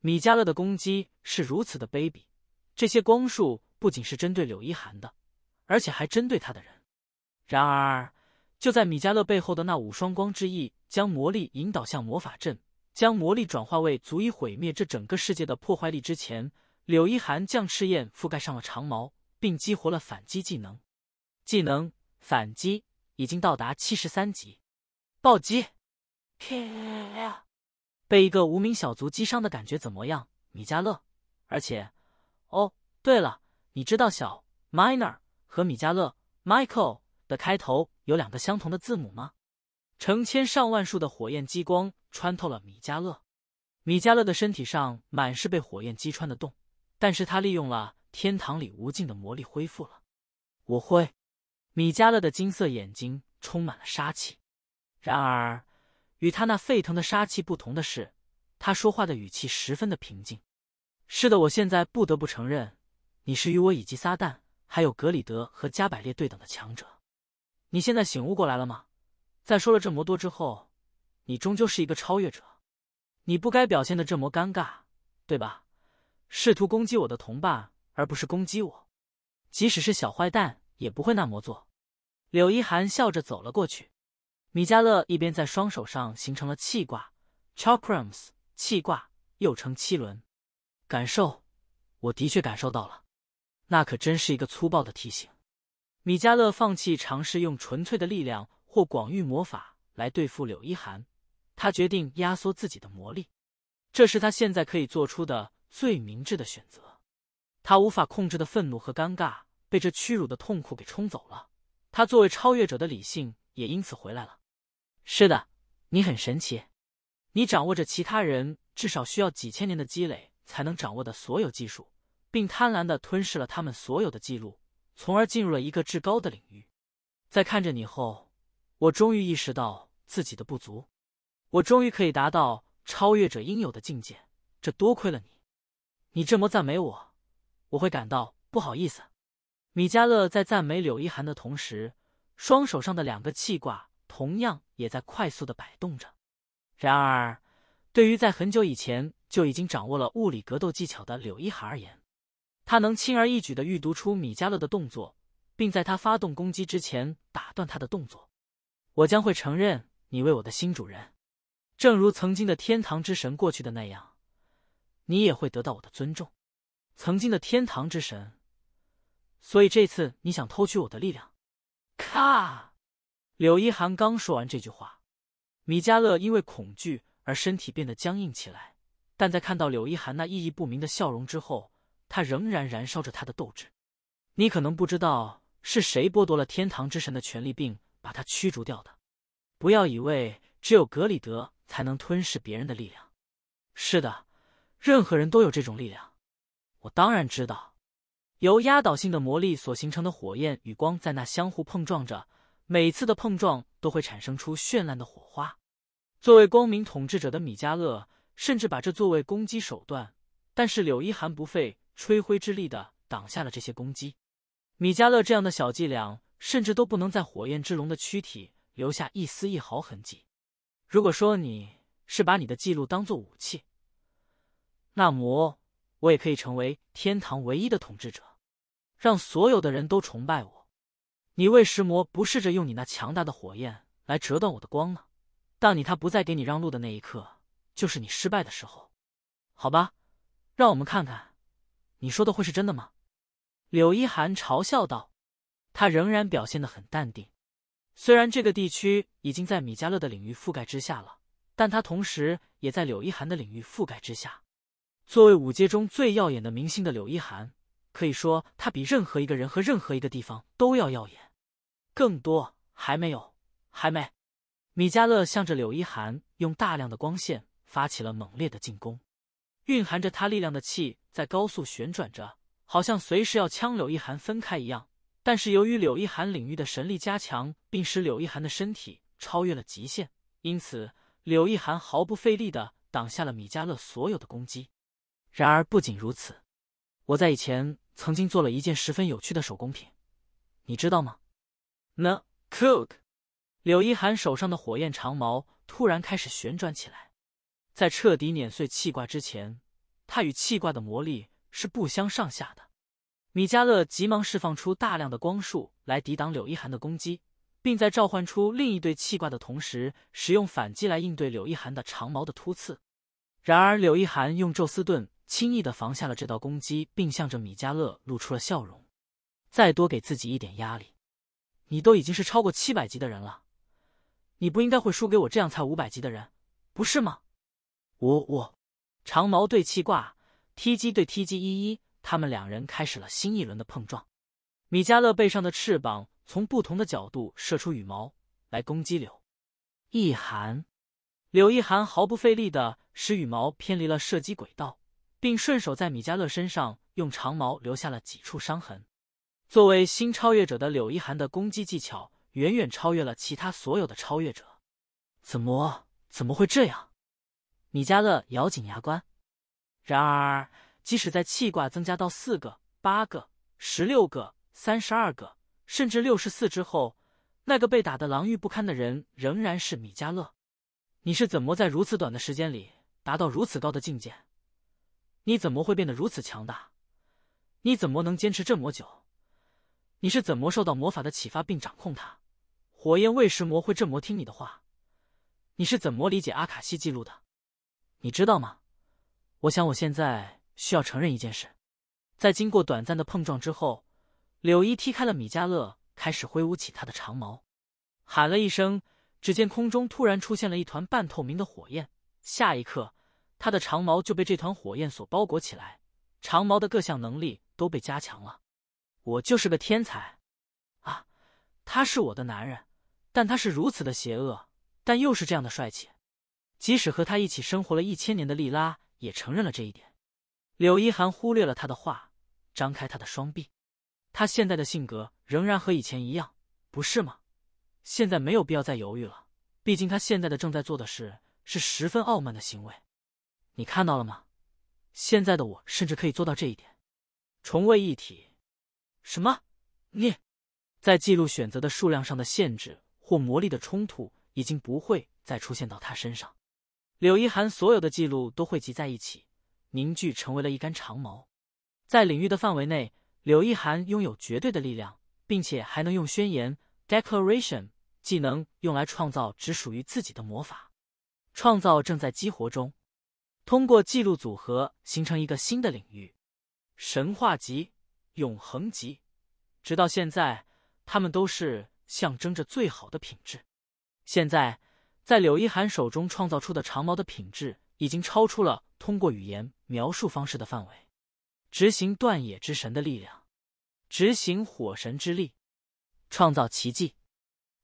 米迦勒的攻击是如此的卑鄙，这些光束不仅是针对柳一寒的，而且还针对他的人。然而就在米迦勒背后的那五双光之翼将魔力引导向魔法阵，将魔力转化为足以毁灭这整个世界的破坏力之前，柳一寒将赤焰覆盖上了长矛，并激活了反击技能。技能反击已经到达七十三级。暴击！被一个无名小卒击伤的感觉怎么样，米迦勒？而且，哦，对了，你知道小 minor 和米迦勒 Michael 的开头有两个相同的字母吗？成千上万束的火焰激光穿透了米迦勒。米迦勒的身体上满是被火焰击穿的洞，但是他利用了天堂里无尽的魔力恢复了。我会。米迦勒的金色眼睛充满了杀气。然而与他那沸腾的杀气不同的是，他说话的语气十分的平静。是的，我现在不得不承认，你是与我以及撒旦还有格里德和加百列对等的强者。你现在醒悟过来了吗？在说了这么多之后，你终究是一个超越者。你不该表现得这么尴尬，对吧？试图攻击我的同伴，而不是攻击我。即使是小坏蛋也不会那么做。柳一寒笑着走了过去。米迦勒一边在双手上形成了气挂 Chakrams， 气挂又称七轮。感受，我的确感受到了。那可真是一个粗暴的提醒。米迦勒放弃尝试用纯粹的力量或广域魔法来对付柳一寒，他决定压缩自己的魔力。这是他现在可以做出的最明智的选择。他无法控制的愤怒和尴尬被这屈辱的痛苦给冲走了，他作为超越者的理性也因此回来了。是的，你很神奇，你掌握着其他人至少需要几千年的积累才能掌握的所有技术，并贪婪地吞噬了他们所有的记录，从而进入了一个至高的领域。在看着你后，我终于意识到自己的不足，我终于可以达到超越者应有的境界，这多亏了你。你这么赞美我，我会感到不好意思。米迦勒在赞美柳一涵的同时，双手上的两个气挂同样也在快速地摆动着。然而，对于在很久以前就已经掌握了物理格斗技巧的柳一涵而言，他能轻而易举地预读出米迦勒的动作，并在他发动攻击之前打断他的动作。我将会承认你为我的新主人，正如曾经的天堂之神过去的那样，你也会得到我的尊重。曾经的天堂之神，所以这次你想偷取我的力量？咔！柳一涵刚说完这句话，米迦勒因为恐惧而身体变得僵硬起来，但在看到柳一涵那意义不明的笑容之后，他仍然燃烧着他的斗志。你可能不知道是谁剥夺了天堂之神的权利并把他驱逐掉的。不要以为只有格里德才能吞噬别人的力量。是的，任何人都有这种力量。我当然知道。由压倒性的魔力所形成的火焰与光在那相互碰撞着，每次的碰撞都会产生出绚烂的火花。作为光明统治者的米迦勒甚至把这作为攻击手段，但是柳一涵不费吹灰之力地挡下了这些攻击。米迦勒这样的小伎俩甚至都不能在火焰之龙的躯体留下一丝一毫痕迹。如果说你是把你的记录当作武器，那么我也可以成为天堂唯一的统治者，让所有的人都崇拜我。你为什么不试着用你那强大的火焰来折断我的光呢？当你他不再给你让路的那一刻，就是你失败的时候。好吧，让我们看看你说的会是真的吗？柳一涵嘲笑道，他仍然表现得很淡定。虽然这个地区已经在米迦勒的领域覆盖之下了，但他同时也在柳一涵的领域覆盖之下。作为五阶中最耀眼的明星的柳一涵，可以说他比任何一个人和任何一个地方都要耀眼。更多还没有，还没。米迦勒向着柳一涵用大量的光线发起了猛烈的进攻。蕴含着他力量的气在高速旋转着，好像随时要将柳一涵分开一样，但是由于柳一涵领域的神力加强，并使柳一涵的身体超越了极限，因此柳一涵毫不费力地挡下了米迦勒所有的攻击。然而不仅如此，我在以前曾经做了一件十分有趣的手工品，你知道吗？呢 Cook 柳一涵手上的火焰长矛突然开始旋转起来。在彻底碾碎气挂之前，他与气挂的魔力是不相上下的。米迦勒急忙释放出大量的光束来抵挡柳一涵的攻击，并在召唤出另一对气挂的同时使用反击来应对柳一涵的长矛的突刺。然而柳一涵用宙斯盾轻易地防下了这道攻击，并向着米迦勒露出了笑容。再多给自己一点压力，你都已经是超过七百级的人了，你不应该会输给我这样才五百级的人，不是吗？我我，长矛对气挂，踢击对踢击一一，他们两人开始了新一轮的碰撞。米迦勒背上的翅膀从不同的角度射出羽毛来攻击柳一涵。柳一涵毫不费力地使羽毛偏离了射击轨道，并顺手在米迦勒身上用长矛留下了几处伤痕。作为新超越者的柳一涵的攻击技巧远远超越了其他所有的超越者。怎么怎么会这样？米迦勒咬紧牙关。然而即使在气挂增加到四个、八个、十六个、三十二个甚至六十四之后，那个被打得狼狈不堪的人仍然是米迦勒。你是怎么在如此短的时间里达到如此高的境界？你怎么会变得如此强大？你怎么能坚持这么久？你是怎么受到魔法的启发并掌控它？火焰为什么会这么听你的话？你是怎么理解阿卡西记录的？你知道吗？我想我现在需要承认一件事。在经过短暂的碰撞之后，柳一踢开了米迦勒，开始挥舞起他的长矛。喊了一声，只见空中突然出现了一团半透明的火焰，下一刻他的长矛就被这团火焰所包裹起来，长矛的各项能力都被加强了。我就是个天才啊！他是我的男人，但他是如此的邪恶，但又是这样的帅气。即使和他一起生活了一千年的莉拉也承认了这一点。柳依涵忽略了他的话，张开他的双臂。他现在的性格仍然和以前一样，不是吗？现在没有必要再犹豫了，毕竟他现在的正在做的事是十分傲慢的行为。你看到了吗？现在的我甚至可以做到这一点。重位一体。什么？你在记录选择的数量上的限制或魔力的冲突已经不会再出现到他身上。柳依涵所有的记录都汇集在一起，凝聚成为了一杆长矛。在领域的范围内，柳依涵拥有绝对的力量，并且还能用宣言 Declaration 技能用来创造只属于自己的魔法。创造正在激活中，通过记录组合形成一个新的领域：神话级、永恒级。直到现在，他们都是象征着最好的品质。现在在柳依涵手中创造出的长矛的品质已经超出了通过语言描述方式的范围。执行断野之神的力量，执行火神之力，创造奇迹。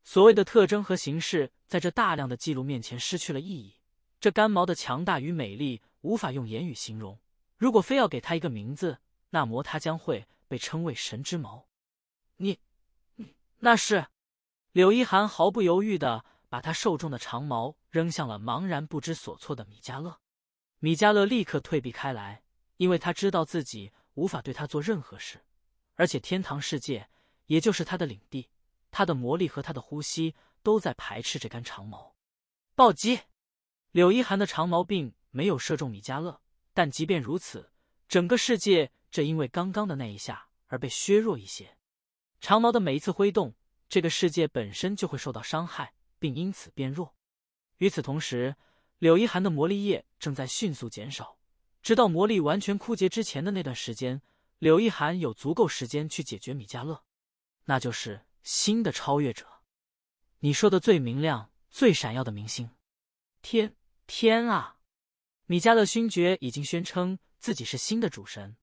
所谓的特征和形式在这大量的记录面前失去了意义。这干毛的强大与美丽无法用言语形容，如果非要给它一个名字，那么它将会被称为神之矛。你，那是……柳依涵毫不犹豫的把他受重的长矛扔向了茫然不知所措的米迦勒。米迦勒立刻退避开来，因为他知道自己无法对他做任何事，而且天堂世界，也就是他的领地，他的魔力和他的呼吸都在排斥这杆长矛。暴击！柳依涵的长矛并没有射中米迦勒，但即便如此，整个世界这因为刚刚的那一下而被削弱一些。长矛的每一次挥动，这个世界本身就会受到伤害，并因此变弱。与此同时，柳依涵的魔力液正在迅速减少，直到魔力完全枯竭之前的那段时间，柳依涵有足够时间去解决米迦勒，那就是新的超越者。你说的最明亮、最闪耀的明星。天，天啊！米迦勒勋爵已经宣称自己是新的主神。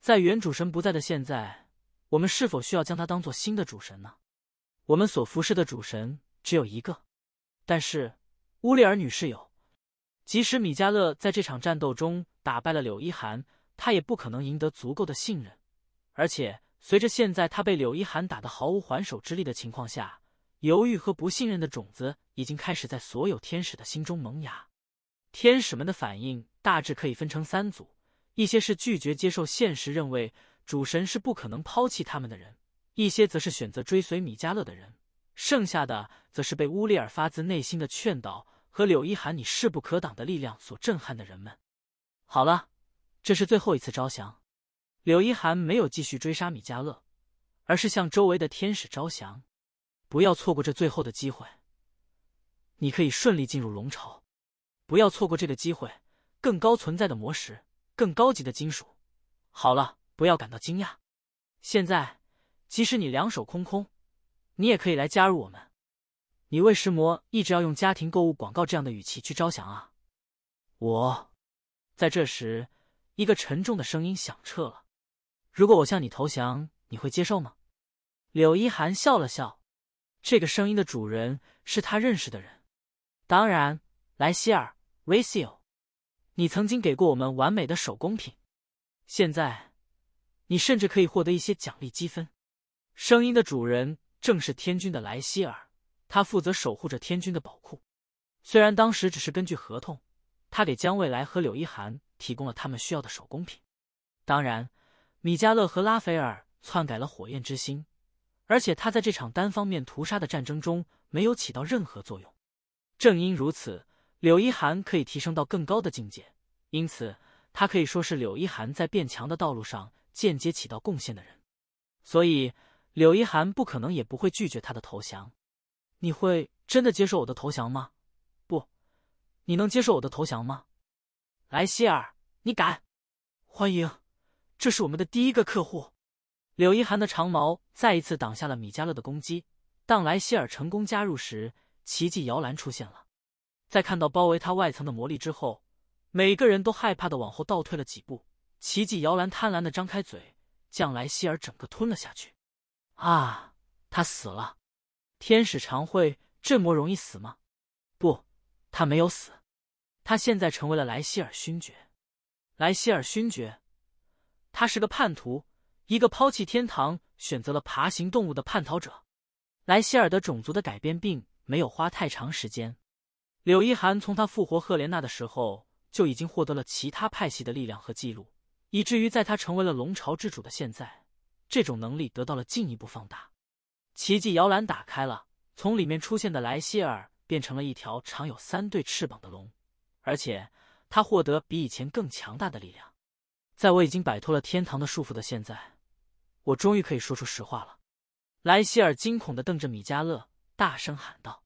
在原主神不在的现在，我们是否需要将他当作新的主神呢？我们所服侍的主神只有一个，但是乌利尔女士有。即使米迦勒在这场战斗中打败了柳依涵，他也不可能赢得足够的信任。而且随着现在他被柳依涵打得毫无还手之力的情况下，犹豫和不信任的种子已经开始在所有天使的心中萌芽。天使们的反应大致可以分成三组：一些是拒绝接受现实，认为主神是不可能抛弃他们的人；一些则是选择追随米迦勒的人；剩下的则是被乌利尔发自内心的劝导和柳依涵你势不可挡的力量所震撼的人们。好了，这是最后一次招降。柳依涵没有继续追杀米迦勒，而是向周围的天使招降。不要错过这最后的机会，你可以顺利进入龙巢。不要错过这个机会，更高存在的魔石，更高级的金属。好了，不要感到惊讶。现在，即使你两手空空，你也可以来加入我们。你为什么一直要用家庭购物广告这样的语气去招降啊？我……在这时，一个沉重的声音响彻了。如果我向你投降，你会接受吗？柳依涵笑了笑。这个声音的主人是他认识的人。当然，莱希尔 Raziel， 你曾经给过我们完美的手工品，现在你甚至可以获得一些奖励积分。声音的主人正是天军的莱希尔，他负责守护着天军的宝库。虽然当时只是根据合同，他给江未来和柳依涵提供了他们需要的手工品。当然，米迦勒和拉斐尔篡改了火焰之心，而且他在这场单方面屠杀的战争中没有起到任何作用。正因如此，柳依涵可以提升到更高的境界，因此他可以说是柳依涵在变强的道路上间接起到贡献的人。所以柳依涵不可能也不会拒绝他的投降。你会真的接受我的投降吗？不，你能接受我的投降吗？莱希尔，你敢？欢迎，这是我们的第一个客户。柳依涵的长矛再一次挡下了米迦勒的攻击。当莱希尔成功加入时，奇迹摇篮出现了。在看到包围他外层的魔力之后，每个人都害怕的往后倒退了几步。齐继摇篮贪婪的张开嘴，将莱希尔整个吞了下去。啊，他死了！天使常会这么容易死吗？不，他没有死，他现在成为了莱希尔勋爵。莱希尔勋爵，他是个叛徒，一个抛弃天堂、选择了爬行动物的叛逃者。莱希尔的种族的改变并没有花太长时间。柳一寒从他复活赫莲娜的时候，就已经获得了其他派系的力量和记录，以至于在他成为了龙巢之主的现在，这种能力得到了进一步放大。奇迹摇篮打开了，从里面出现的莱希尔变成了一条长有三对翅膀的龙，而且他获得比以前更强大的力量。在我已经摆脱了天堂的束缚的现在，我终于可以说出实话了。莱希尔惊恐地瞪着米迦勒，大声喊道：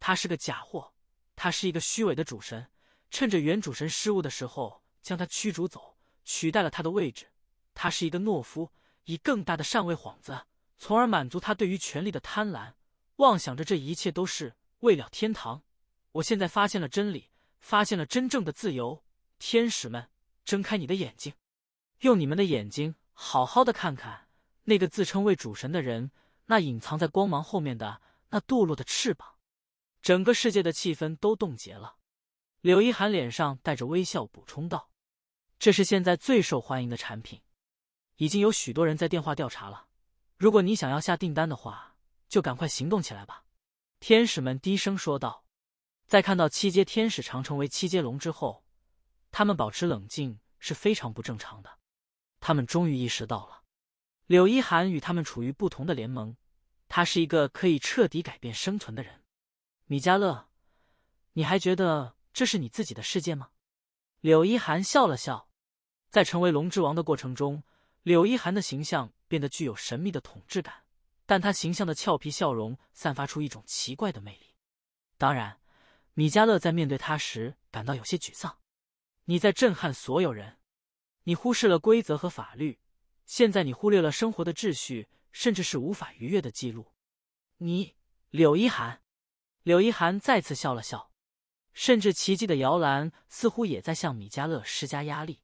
他是个假货，他是一个虚伪的主神，趁着原主神失误的时候将他驱逐走，取代了他的位置。他是一个懦夫，以更大的上位幌子，从而满足他对于权力的贪婪，妄想着这一切都是为了天堂。我现在发现了真理，发现了真正的自由。天使们，睁开你的眼睛，用你们的眼睛好好的看看那个自称为主神的人，那隐藏在光芒后面的那堕落的翅膀。整个世界的气氛都冻结了。柳一寒脸上带着微笑补充道：这是现在最受欢迎的产品，已经有许多人在电话调查了。如果你想要下订单的话，就赶快行动起来吧。天使们低声说道。在看到七阶天使长成为七阶龙之后，他们保持冷静是非常不正常的。他们终于意识到了，柳一寒与他们处于不同的联盟，他是一个可以彻底改变生存的人。米迦勒，你还觉得这是你自己的世界吗？柳一寒笑了笑。在成为龙之王的过程中，柳一寒的形象变得具有神秘的统治感，但他形象的俏皮笑容散发出一种奇怪的魅力。当然，米迦勒在面对他时感到有些沮丧。你在震撼所有人，你忽视了规则和法律，现在你忽略了生活的秩序，甚至是无法逾越的记录。你，柳一寒。柳一寒再次笑了笑。甚至奇迹的摇篮似乎也在向米迦勒施加压力。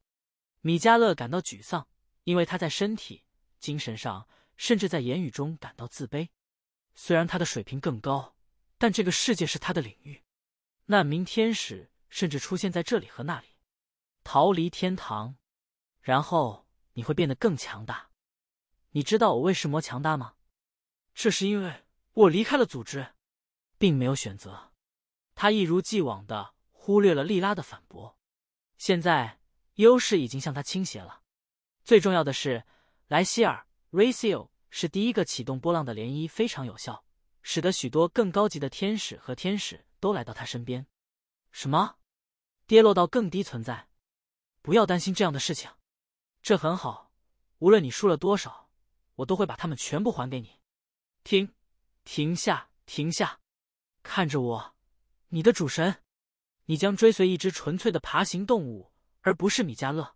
米迦勒感到沮丧，因为他在身体、精神上，甚至在言语中感到自卑。虽然他的水平更高，但这个世界是他的领域。难民天使甚至出现在这里和那里。逃离天堂，然后你会变得更强大。你知道我为什么强大吗？这是因为我离开了组织，并没有选择。他一如既往地忽略了莉拉的反驳。现在优势已经向他倾斜了。最重要的是，莱希尔 Raziel 是第一个启动波浪的涟漪，非常有效，使得许多更高级的天使和天使都来到他身边。什么？跌落到更低存在？不要担心这样的事情，这很好，无论你输了多少，我都会把他们全部还给你。停，停下，停下，看着我，你的主神，你将追随一只纯粹的爬行动物，而不是米迦勒。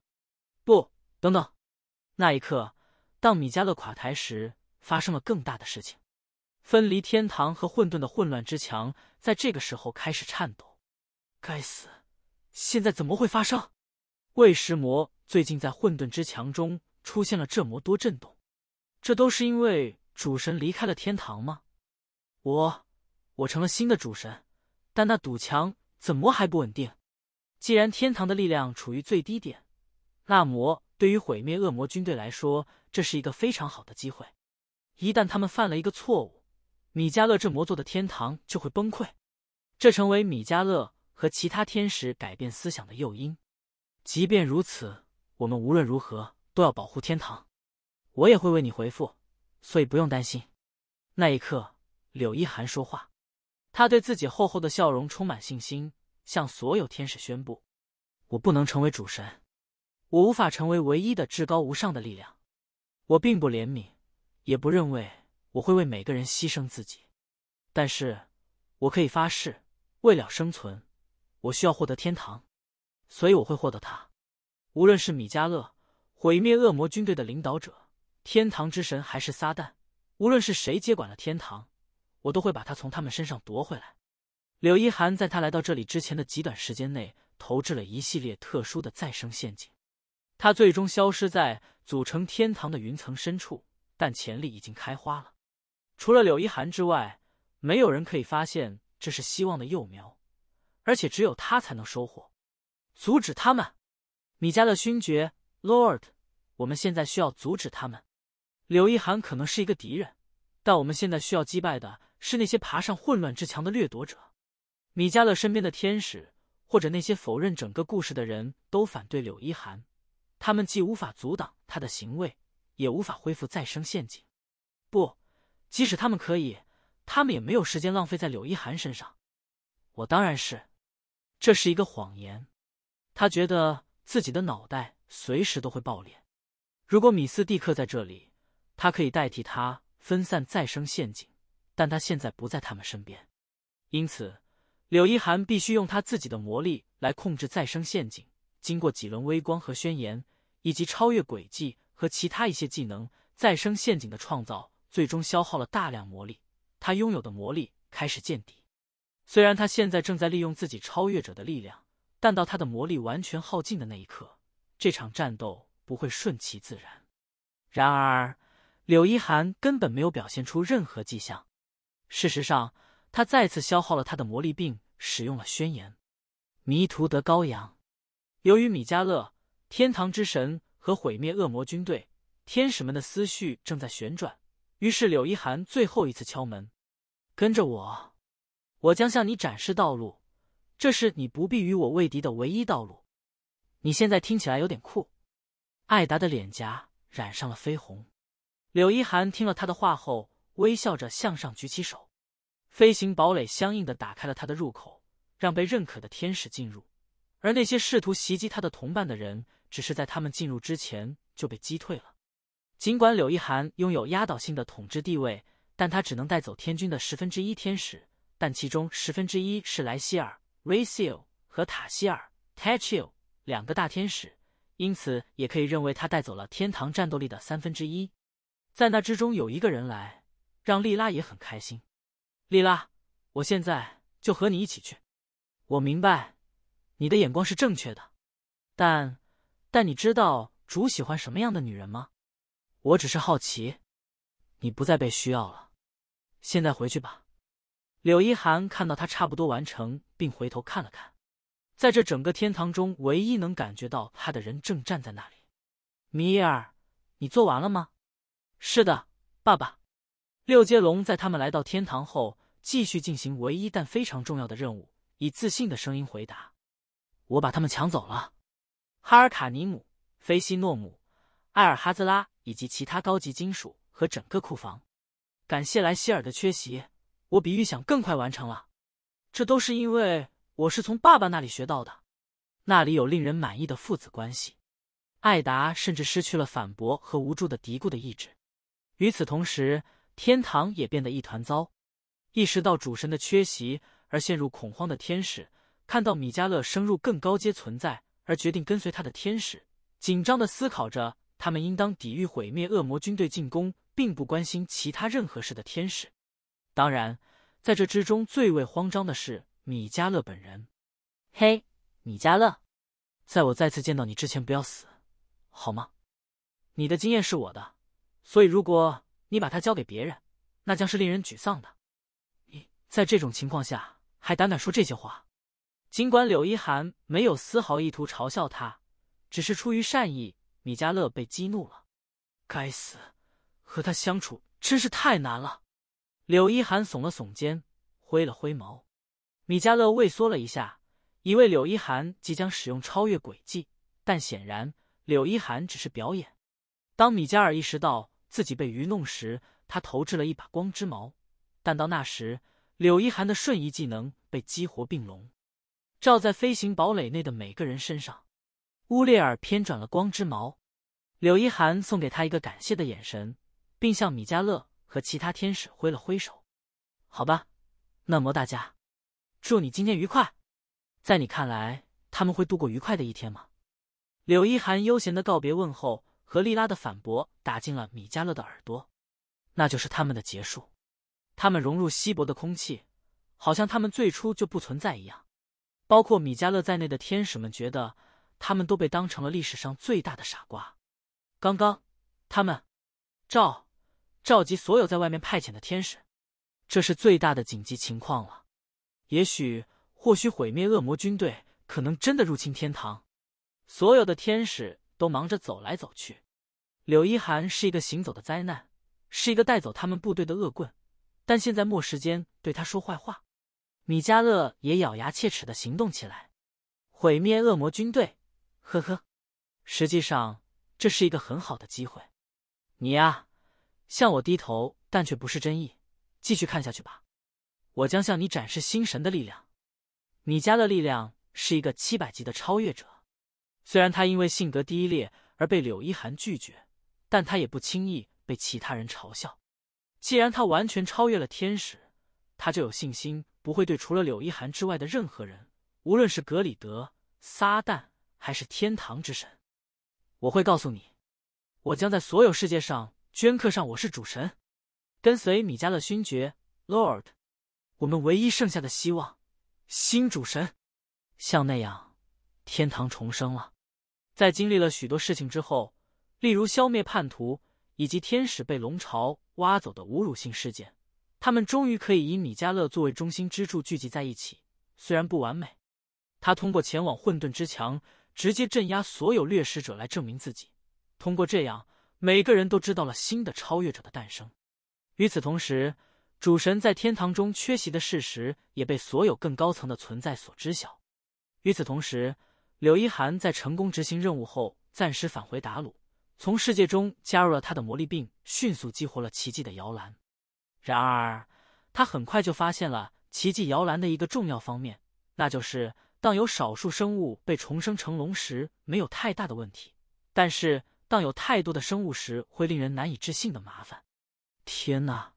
不，等等。那一刻，当米迦勒垮台时，发生了更大的事情。分离天堂和混沌的混乱之墙在这个时候开始颤抖。该死，现在怎么会发生？卫石魔最近在混沌之墙中出现了这么多震动，这都是因为主神离开了天堂吗？我，我成了新的主神，但那堵墙怎么还不稳定？既然天堂的力量处于最低点，那么对于毁灭恶魔军队来说，这是一个非常好的机会。一旦他们犯了一个错误，米迦勒这魔座的天堂就会崩溃。这成为米迦勒和其他天使改变思想的诱因。即便如此，我们无论如何都要保护天堂。我也会为你回复，所以不用担心。那一刻，柳一寒说话。他对自己厚厚的笑容充满信心，向所有天使宣布：我不能成为主神，我无法成为唯一的至高无上的力量。我并不怜悯，也不认为我会为每个人牺牲自己。但是，我可以发誓，为了生存，我需要获得天堂。所以我会获得它。无论是米迦勒、毁灭恶魔军队的领导者、天堂之神还是撒旦，无论是谁接管了天堂，我都会把它从他们身上夺回来。柳一寒在他来到这里之前的极短时间内投掷了一系列特殊的再生陷阱。它最终消失在组成天堂的云层深处，但潜力已经开花了。除了柳一寒之外，没有人可以发现这是希望的幼苗，而且只有他才能收获。阻止他们！米迦勒勋爵 ，Lord， 我们现在需要阻止他们。柳一寒可能是一个敌人，但我们现在需要击败的是那些爬上混乱之墙的掠夺者。米迦勒身边的天使，或者那些否认整个故事的人都反对柳一寒，他们既无法阻挡他的行为，也无法恢复再生陷阱。不，即使他们可以，他们也没有时间浪费在柳一寒身上。我当然是，这是一个谎言。他觉得自己的脑袋随时都会爆裂。如果米斯蒂克在这里，他可以代替他分散再生陷阱，但他现在不在他们身边，因此柳一寒必须用他自己的魔力来控制再生陷阱。经过几轮微光和宣言，以及超越轨迹和其他一些技能，再生陷阱的创造最终消耗了大量魔力，他拥有的魔力开始见底。虽然他现在正在利用自己超越者的力量，但到他的魔力完全耗尽的那一刻，这场战斗不会顺其自然。然而柳一寒根本没有表现出任何迹象。事实上，他再次消耗了他的魔力并使用了宣言。迷途得羔羊。由于米迦勒、天堂之神和毁灭恶魔军队，天使们的思绪正在旋转，于是柳一寒最后一次敲门。跟着我，我将向你展示道路，这是你不必与我为敌的唯一道路。你现在听起来有点酷。艾达的脸颊染上了绯红。柳一寒听了他的话后，微笑着向上举起手，飞行堡垒相应地打开了他的入口，让被认可的天使进入，而那些试图袭击他的同伴的人，只是在他们进入之前就被击退了。尽管柳一寒拥有压倒性的统治地位，但他只能带走天军的十分之一天使，但其中十分之一是莱希尔 Raziel 和塔希尔 Tachiel 两个大天使，因此也可以认为他带走了天堂战斗力的三分之一。在那之中有一个人来，让莉拉也很开心。莉拉，我现在就和你一起去。我明白，你的眼光是正确的，但但你知道主喜欢什么样的女人吗？我只是好奇。你不再被需要了，现在回去吧。柳一寒看到他差不多完成，并回头看了看，在这整个天堂中唯一能感觉到他的人正站在那里。米耶尔，你做完了吗？是的，爸爸。六阶龙在他们来到天堂后，继续进行唯一但非常重要的任务，以自信的声音回答：我把他们抢走了。哈尔卡尼姆、菲西诺姆、艾尔哈兹拉以及其他高级金属和整个库房。感谢莱希尔的缺席，我比预想更快完成了。这都是因为我是从爸爸那里学到的，那里有令人满意的父子关系。艾达甚至失去了反驳和无助的嘀咕的意志。与此同时，天堂也变得一团糟。意识到主神的缺席而陷入恐慌的天使，看到米迦勒升入更高阶存在而决定跟随他的天使，紧张地思考着他们应当抵御毁灭恶魔军队进攻，并不关心其他任何事的天使。当然，在这之中最为慌张的是米迦勒本人。嘿，米迦勒，在我再次见到你之前不要死，好吗？你的经验是我的，所以如果你把它交给别人，那将是令人沮丧的。你在这种情况下还胆敢说这些话？尽管柳一寒没有丝毫意图嘲笑他，只是出于善意，米迦勒被激怒了。该死，和他相处真是太难了。柳一寒耸了耸肩，挥了挥毛。米迦勒畏缩了一下，以为柳一寒即将使用超越轨迹，但显然柳一寒只是表演。当米迦尔意识到自己被愚弄时，他投掷了一把光之矛，但到那时，柳一寒的瞬移技能被激活并拢，照在飞行堡垒内的每个人身上。乌列尔偏转了光之矛，柳一寒送给他一个感谢的眼神，并向米迦勒和其他天使挥了挥手。好吧，那么大家，祝你今天愉快。在你看来，他们会度过愉快的一天吗？柳一寒悠闲的告别问候和莉拉的反驳打进了米迦勒的耳朵，那就是他们的结束。他们融入稀薄的空气，好像他们最初就不存在一样。包括米迦勒在内的天使们觉得他们都被当成了历史上最大的傻瓜。刚刚他们召召集所有在外面派遣的天使，这是最大的紧急情况了。也许或许毁灭恶魔军队可能真的入侵天堂。所有的天使都忙着走来走去。柳一寒是一个行走的灾难，是一个带走他们部队的恶棍，但现在没时间对他说坏话。米迦勒也咬牙切齿地行动起来，毁灭恶魔军队，呵呵。实际上这是一个很好的机会。你呀，向我低头，但却不是真意，继续看下去吧。我将向你展示星神的力量。米迦勒力量是一个七百级的超越者，虽然他因为性格低劣而被柳一寒拒绝，但他也不轻易被其他人嘲笑。既然他完全超越了天使，他就有信心不会对除了柳一寒之外的任何人，无论是格里德、撒旦还是天堂之神。我会告诉你，我将在所有世界上镌刻上我是主神。跟随米迦勒勋爵 Lord， 我们唯一剩下的希望，新主神。像那样，天堂重生了。在经历了许多事情之后，例如消灭叛徒以及天使被龙巢挖走的侮辱性事件，他们终于可以以米迦勒作为中心支柱聚集在一起。虽然不完美，他通过前往混沌之墙直接镇压所有掠食者来证明自己。通过这样，每个人都知道了新的超越者的诞生。与此同时，主神在天堂中缺席的事实也被所有更高层的存在所知晓。与此同时，柳一寒在成功执行任务后暂时返回达鲁，从世界中加入了他的魔力，并迅速激活了奇迹的摇篮。然而他很快就发现了奇迹摇篮的一个重要方面，那就是当有少数生物被重生成龙时没有太大的问题，但是当有太多的生物时会令人难以置信的麻烦。天哪，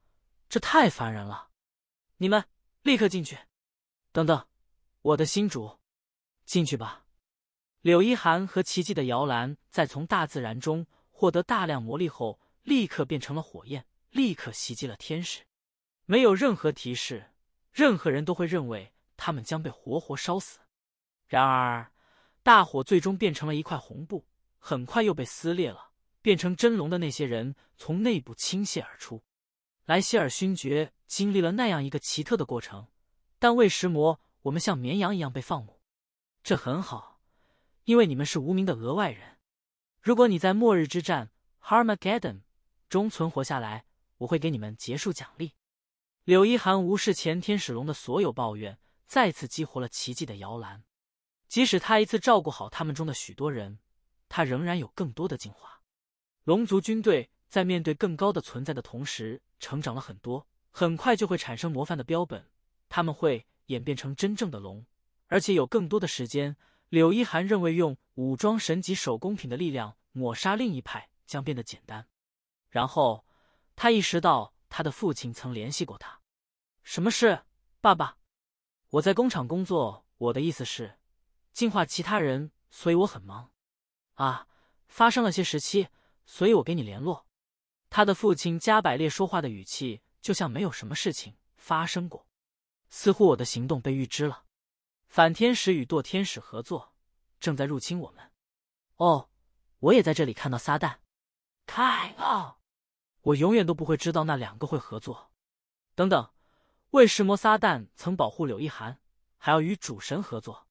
这太烦人了。你们立刻进去。等等，我的新主，进去吧。柳一寒和奇迹的摇篮在从大自然中获得大量魔力后，立刻变成了火焰，立刻袭击了天使。没有任何提示，任何人都会认为他们将被活活烧死。然而大火最终变成了一块红布，很快又被撕裂了，变成真龙的那些人从内部倾泻而出。莱希尔勋爵经历了那样一个奇特的过程，但为食魔，我们像绵羊一样被放牧。这很好，因为你们是无名的额外人。如果你在末日之战 Armageddon 中存活下来，我会给你们结束奖励。柳一寒无视前天使龙的所有抱怨，再次激活了奇迹的摇篮。即使他一次照顾好他们中的许多人，他仍然有更多的进化。龙族军队在面对更高的存在的同时成长了很多，很快就会产生模范的标本，他们会演变成真正的龙，而且有更多的时间。柳一寒认为用武装神级手工品的力量抹杀另一派将变得简单。然后他意识到他的父亲曾联系过他。什么事，爸爸？我在工厂工作，我的意思是净化其他人，所以我很忙。啊，发生了些时期，所以我给你联络。他的父亲加百列说话的语气就像没有什么事情发生过，似乎我的行动被预知了。反天使与堕天使合作，正在入侵我们。哦，我也在这里看到撒旦。凯奥，我永远都不会知道那两个会合作。等等，为什么撒旦曾保护柳一寒，还要与主神合作？